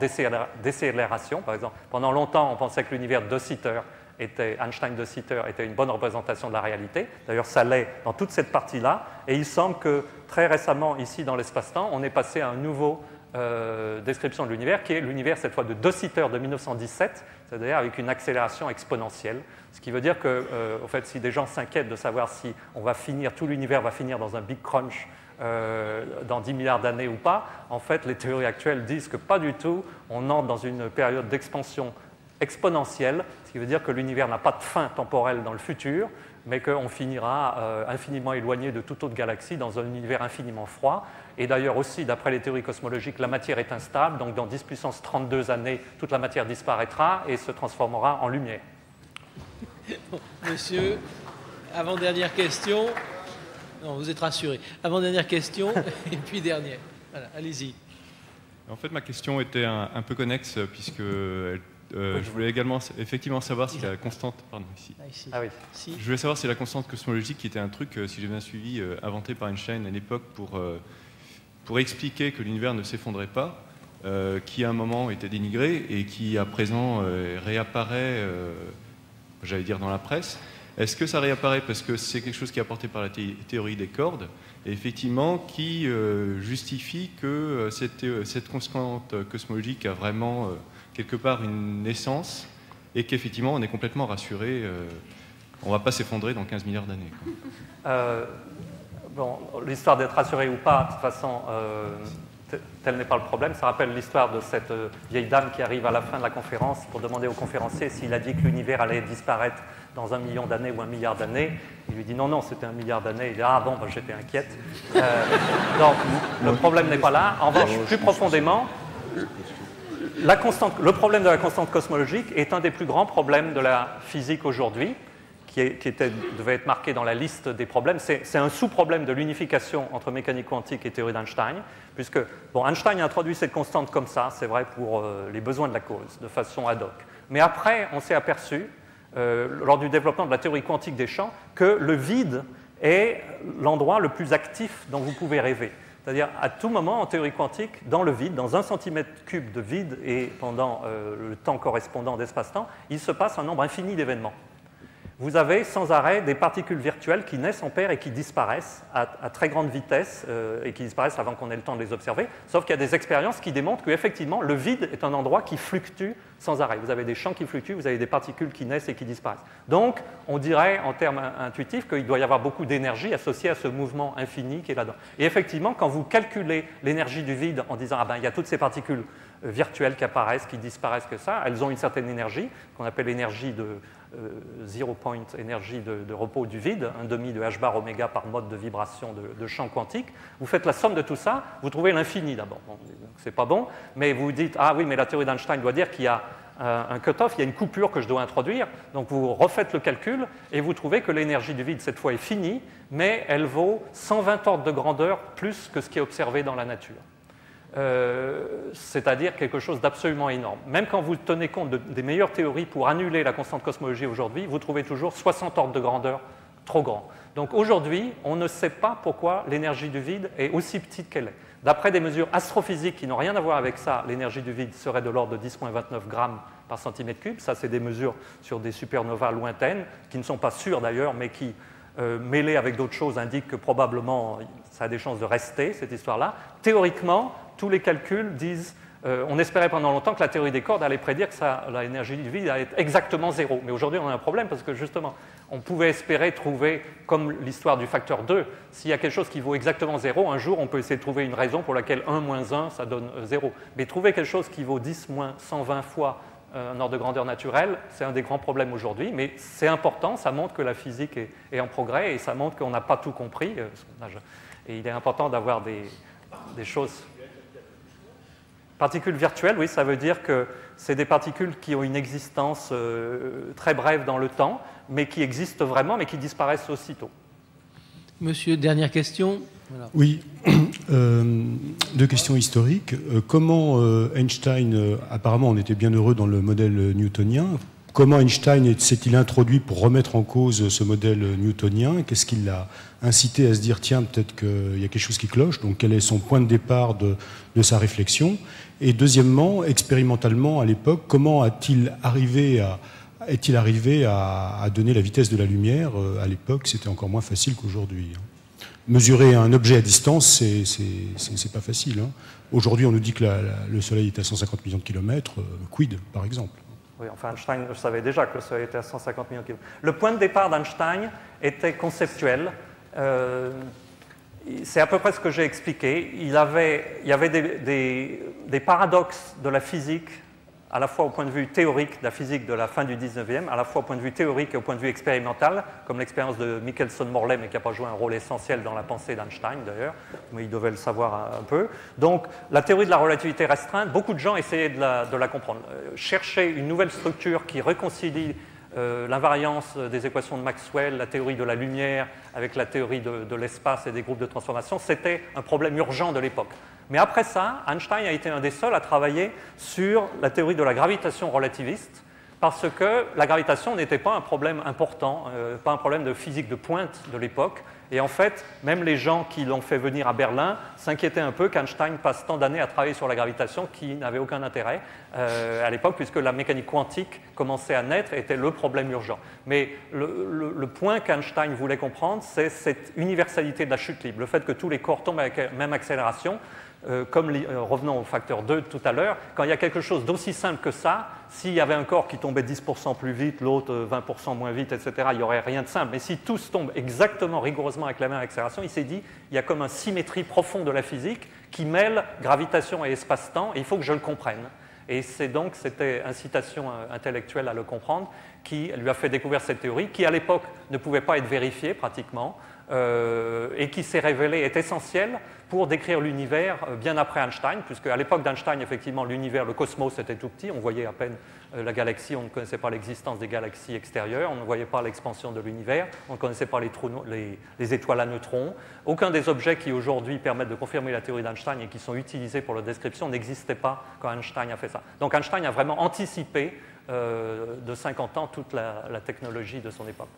décélération, par exemple. Pendant longtemps, on pensait que l'univers de Sitter était, Einstein de Sitter était une bonne représentation de la réalité. D'ailleurs, ça l'est dans toute cette partie-là. Et il semble que très récemment, ici, dans l'espace-temps, on est passé à un nouveau... Euh, description de l'univers, qui est l'univers cette fois de De Sitter de mille neuf cent dix-sept, c'est-à-dire avec une accélération exponentielle, ce qui veut dire que, euh, en fait, si des gens s'inquiètent de savoir si on va finir, tout l'univers va finir dans un big crunch euh, dans dix milliards d'années ou pas, en fait, les théories actuelles disent que pas du tout, on entre dans une période d'expansion exponentielle, ce qui veut dire que l'univers n'a pas de fin temporelle dans le futur, mais qu'on finira euh, infiniment éloigné de toute autre galaxie dans un univers infiniment froid. Et d'ailleurs aussi, d'après les théories cosmologiques, la matière est instable, donc dans dix puissance trente-deux années, toute la matière disparaîtra et se transformera en lumière. Bon, monsieur, avant-dernière question. Non, vous êtes rassuré. Avant-dernière question, et puis dernière. Voilà, allez-y. En fait, ma question était un, un peu connexe, puisque... Elle... Euh, je voulais également effectivement savoir si la constante, pardon, ici. Ah, ici. Ah, oui. Si. Je voulais savoir si la constante cosmologique, qui était un truc, euh, si j'ai bien suivi, euh, inventé par Einstein à l'époque pour, euh, pour expliquer que l'univers ne s'effondrait pas, euh, qui à un moment était dénigré et qui à présent euh, réapparaît, euh, j'allais dire dans la presse. Est-ce que ça réapparaît parce que c'est quelque chose qui est apporté par la thé théorie des cordes et effectivement qui euh, justifie que euh, cette, euh, cette constante cosmologique a vraiment euh, quelque part une naissance et qu'effectivement on est complètement rassuré, euh, on ne va pas s'effondrer dans quinze milliards d'années. Euh, bon, l'histoire d'être rassuré ou pas, de toute façon, euh, tel n'est pas le problème. Ça rappelle l'histoire de cette euh, vieille dame qui arrive à la fin de la conférence pour demander au conférencier s'il a dit que l'univers allait disparaître dans un million d'années ou un milliard d'années. Il lui dit non, non, c'était un milliard d'années. Il dit ah bon, ben, j'étais inquiète. Euh, donc le problème n'est pas là. En revanche, plus profondément, La constante, le problème de la constante cosmologique est un des plus grands problèmes de la physique aujourd'hui, qui, est, qui était, devait être marqué dans la liste des problèmes. C'est un sous-problème de l'unification entre mécanique quantique et théorie d'Einstein, puisque bon, Einstein a introduit cette constante comme ça, c'est vrai pour euh, les besoins de la cause, de façon ad hoc. Mais après, on s'est aperçu, euh, lors du développement de la théorie quantique des champs, que le vide est l'endroit le plus actif dont vous pouvez rêver. C'est-à-dire, à tout moment, en théorie quantique, dans le vide, dans un centimètre cube de vide et pendant euh, le temps correspondant d'espace-temps, il se passe un nombre infini d'événements. Vous avez sans arrêt des particules virtuelles qui naissent en paire et qui disparaissent à, à très grande vitesse euh, et qui disparaissent avant qu'on ait le temps de les observer, sauf qu'il y a des expériences qui démontrent qu'effectivement, le vide est un endroit qui fluctue sans arrêt. Vous avez des champs qui fluctuent, vous avez des particules qui naissent et qui disparaissent. Donc, on dirait en termes intuitifs qu'il doit y avoir beaucoup d'énergie associée à ce mouvement infini qui est là-dedans. Et effectivement, quand vous calculez l'énergie du vide en disant « Ah ben, il y a toutes ces particules virtuelles qui apparaissent, qui disparaissent que ça, elles ont une certaine énergie, qu'on appelle l'énergie de euh, zero point, énergie de, de repos du vide, un demi de h bar oméga par mode de vibration de, de champ quantique. Vous faites la somme de tout ça, vous trouvez l'infini d'abord. Bon, c'est pas bon, mais vous dites, ah oui, mais la théorie d'Einstein doit dire qu'il y a un cut-off, il y a une coupure que je dois introduire, donc vous refaites le calcul et vous trouvez que l'énergie du vide, cette fois, est finie, mais elle vaut cent vingt ordres de grandeur plus que ce qui est observé dans la nature. Euh, c'est-à-dire quelque chose d'absolument énorme. Même quand vous tenez compte de, des meilleures théories pour annuler la constante cosmologie aujourd'hui, vous trouvez toujours soixante ordres de grandeur trop grands. Donc aujourd'hui, on ne sait pas pourquoi l'énergie du vide est aussi petite qu'elle est. D'après des mesures astrophysiques qui n'ont rien à voir avec ça, l'énergie du vide serait de l'ordre de dix virgule vingt-neuf grammes par centimètre cube. Ça, c'est des mesures sur des supernovas lointaines, qui ne sont pas sûres d'ailleurs, mais qui, euh, mêlées avec d'autres choses, indiquent que probablement ça a des chances de rester, cette histoire-là. Théoriquement, tous les calculs disent, euh, on espérait pendant longtemps que la théorie des cordes allait prédire que ça, l'énergie du vide allait être exactement zéro. Mais aujourd'hui, on a un problème parce que justement, on pouvait espérer trouver, comme l'histoire du facteur deux, s'il y a quelque chose qui vaut exactement zéro, un jour, on peut essayer de trouver une raison pour laquelle un moins un, ça donne zéro. Mais trouver quelque chose qui vaut dix moins cent vingt fois un ordre de grandeur naturelle, c'est un des grands problèmes aujourd'hui, mais c'est important, ça montre que la physique est, est en progrès et ça montre qu'on n'a pas tout compris. Et il est important d'avoir des, des choses... Particules virtuelles, oui, ça veut dire que c'est des particules qui ont une existence euh, très brève dans le temps, mais qui existent vraiment, mais qui disparaissent aussitôt. Monsieur, dernière question. Voilà. Oui, euh, deux questions historiques. Euh, comment euh, Einstein, euh, apparemment on était bien heureux dans le modèle newtonien, comment Einstein s'est-il introduit pour remettre en cause ce modèle newtonien? Qu'est-ce qui l'a incité à se dire, tiens, peut-être qu'il y a quelque chose qui cloche? Donc quel est son point de départ de, de sa réflexion? Et deuxièmement, expérimentalement à l'époque, comment a-t-il arrivé à, est-il arrivé à, à donner la vitesse de la lumière? À l'époque, c'était encore moins facile qu'aujourd'hui. Mesurer un objet à distance, c'est pas facile. Aujourd'hui, on nous dit que la, la, le Soleil est à cent cinquante millions de kilomètres. Quid, par exemple? Oui, enfin, Einstein, je savais déjà que le Soleil était à cent cinquante millions de kilomètres. Le point de départ d'Einstein était conceptuel. Euh, c'est à peu près ce que j'ai expliqué. Il, avait, il y avait des, des, des paradoxes de la physique, à la fois au point de vue théorique de la physique de la fin du dix-neuvième, à la fois au point de vue théorique et au point de vue expérimental, comme l'expérience de Michelson-Morley, mais qui n'a pas joué un rôle essentiel dans la pensée d'Einstein, d'ailleurs, mais il devait le savoir un peu. Donc, la théorie de la relativité restreinte, beaucoup de gens essayaient de la, de la comprendre. Euh, chercher une nouvelle structure qui réconcilie euh, l'invariance des équations de Maxwell, la théorie de la lumière, avec la théorie de, de l'espace et des groupes de transformation, c'était un problème urgent de l'époque. Mais après ça, Einstein a été un des seuls à travailler sur la théorie de la gravitation relativiste, parce que la gravitation n'était pas un problème important, euh, pas un problème de physique de pointe de l'époque. Et en fait, même les gens qui l'ont fait venir à Berlin s'inquiétaient un peu qu'Einstein passe tant d'années à travailler sur la gravitation qui n'avait aucun intérêt euh, à l'époque, puisque la mécanique quantique commençait à naître et était le problème urgent. Mais le, le, le point qu'Einstein voulait comprendre, c'est cette universalité de la chute libre, le fait que tous les corps tombent avec la même accélération. Euh, comme euh, revenons au facteur deux tout à l'heure, quand il y a quelque chose d'aussi simple que ça, s'il y avait un corps qui tombait dix pour cent plus vite, l'autre euh, vingt pour cent moins vite, et cetera, il n'y aurait rien de simple. Mais si tous tombent exactement, rigoureusement avec la même accélération, il s'est dit, il y a comme une symétrie profonde de la physique qui mêle gravitation et espace-temps, et il faut que je le comprenne. Et c'est donc, c'était incitation intellectuelle à le comprendre, qui lui a fait découvrir cette théorie, qui à l'époque ne pouvait pas être vérifiée pratiquement, euh, et qui s'est révélée, est essentielle pour décrire l'univers bien après Einstein, puisque à l'époque d'Einstein, effectivement, l'univers, le cosmos, était tout petit. On voyait à peine la galaxie, on ne connaissait pas l'existence des galaxies extérieures, on ne voyait pas l'expansion de l'univers, on ne connaissait pas les, trous, les, les étoiles à neutrons. Aucun des objets qui aujourd'hui permettent de confirmer la théorie d'Einstein et qui sont utilisés pour la description n'existait pas quand Einstein a fait ça. Donc Einstein a vraiment anticipé euh, de cinquante ans toute la, la technologie de son époque.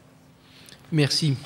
Merci.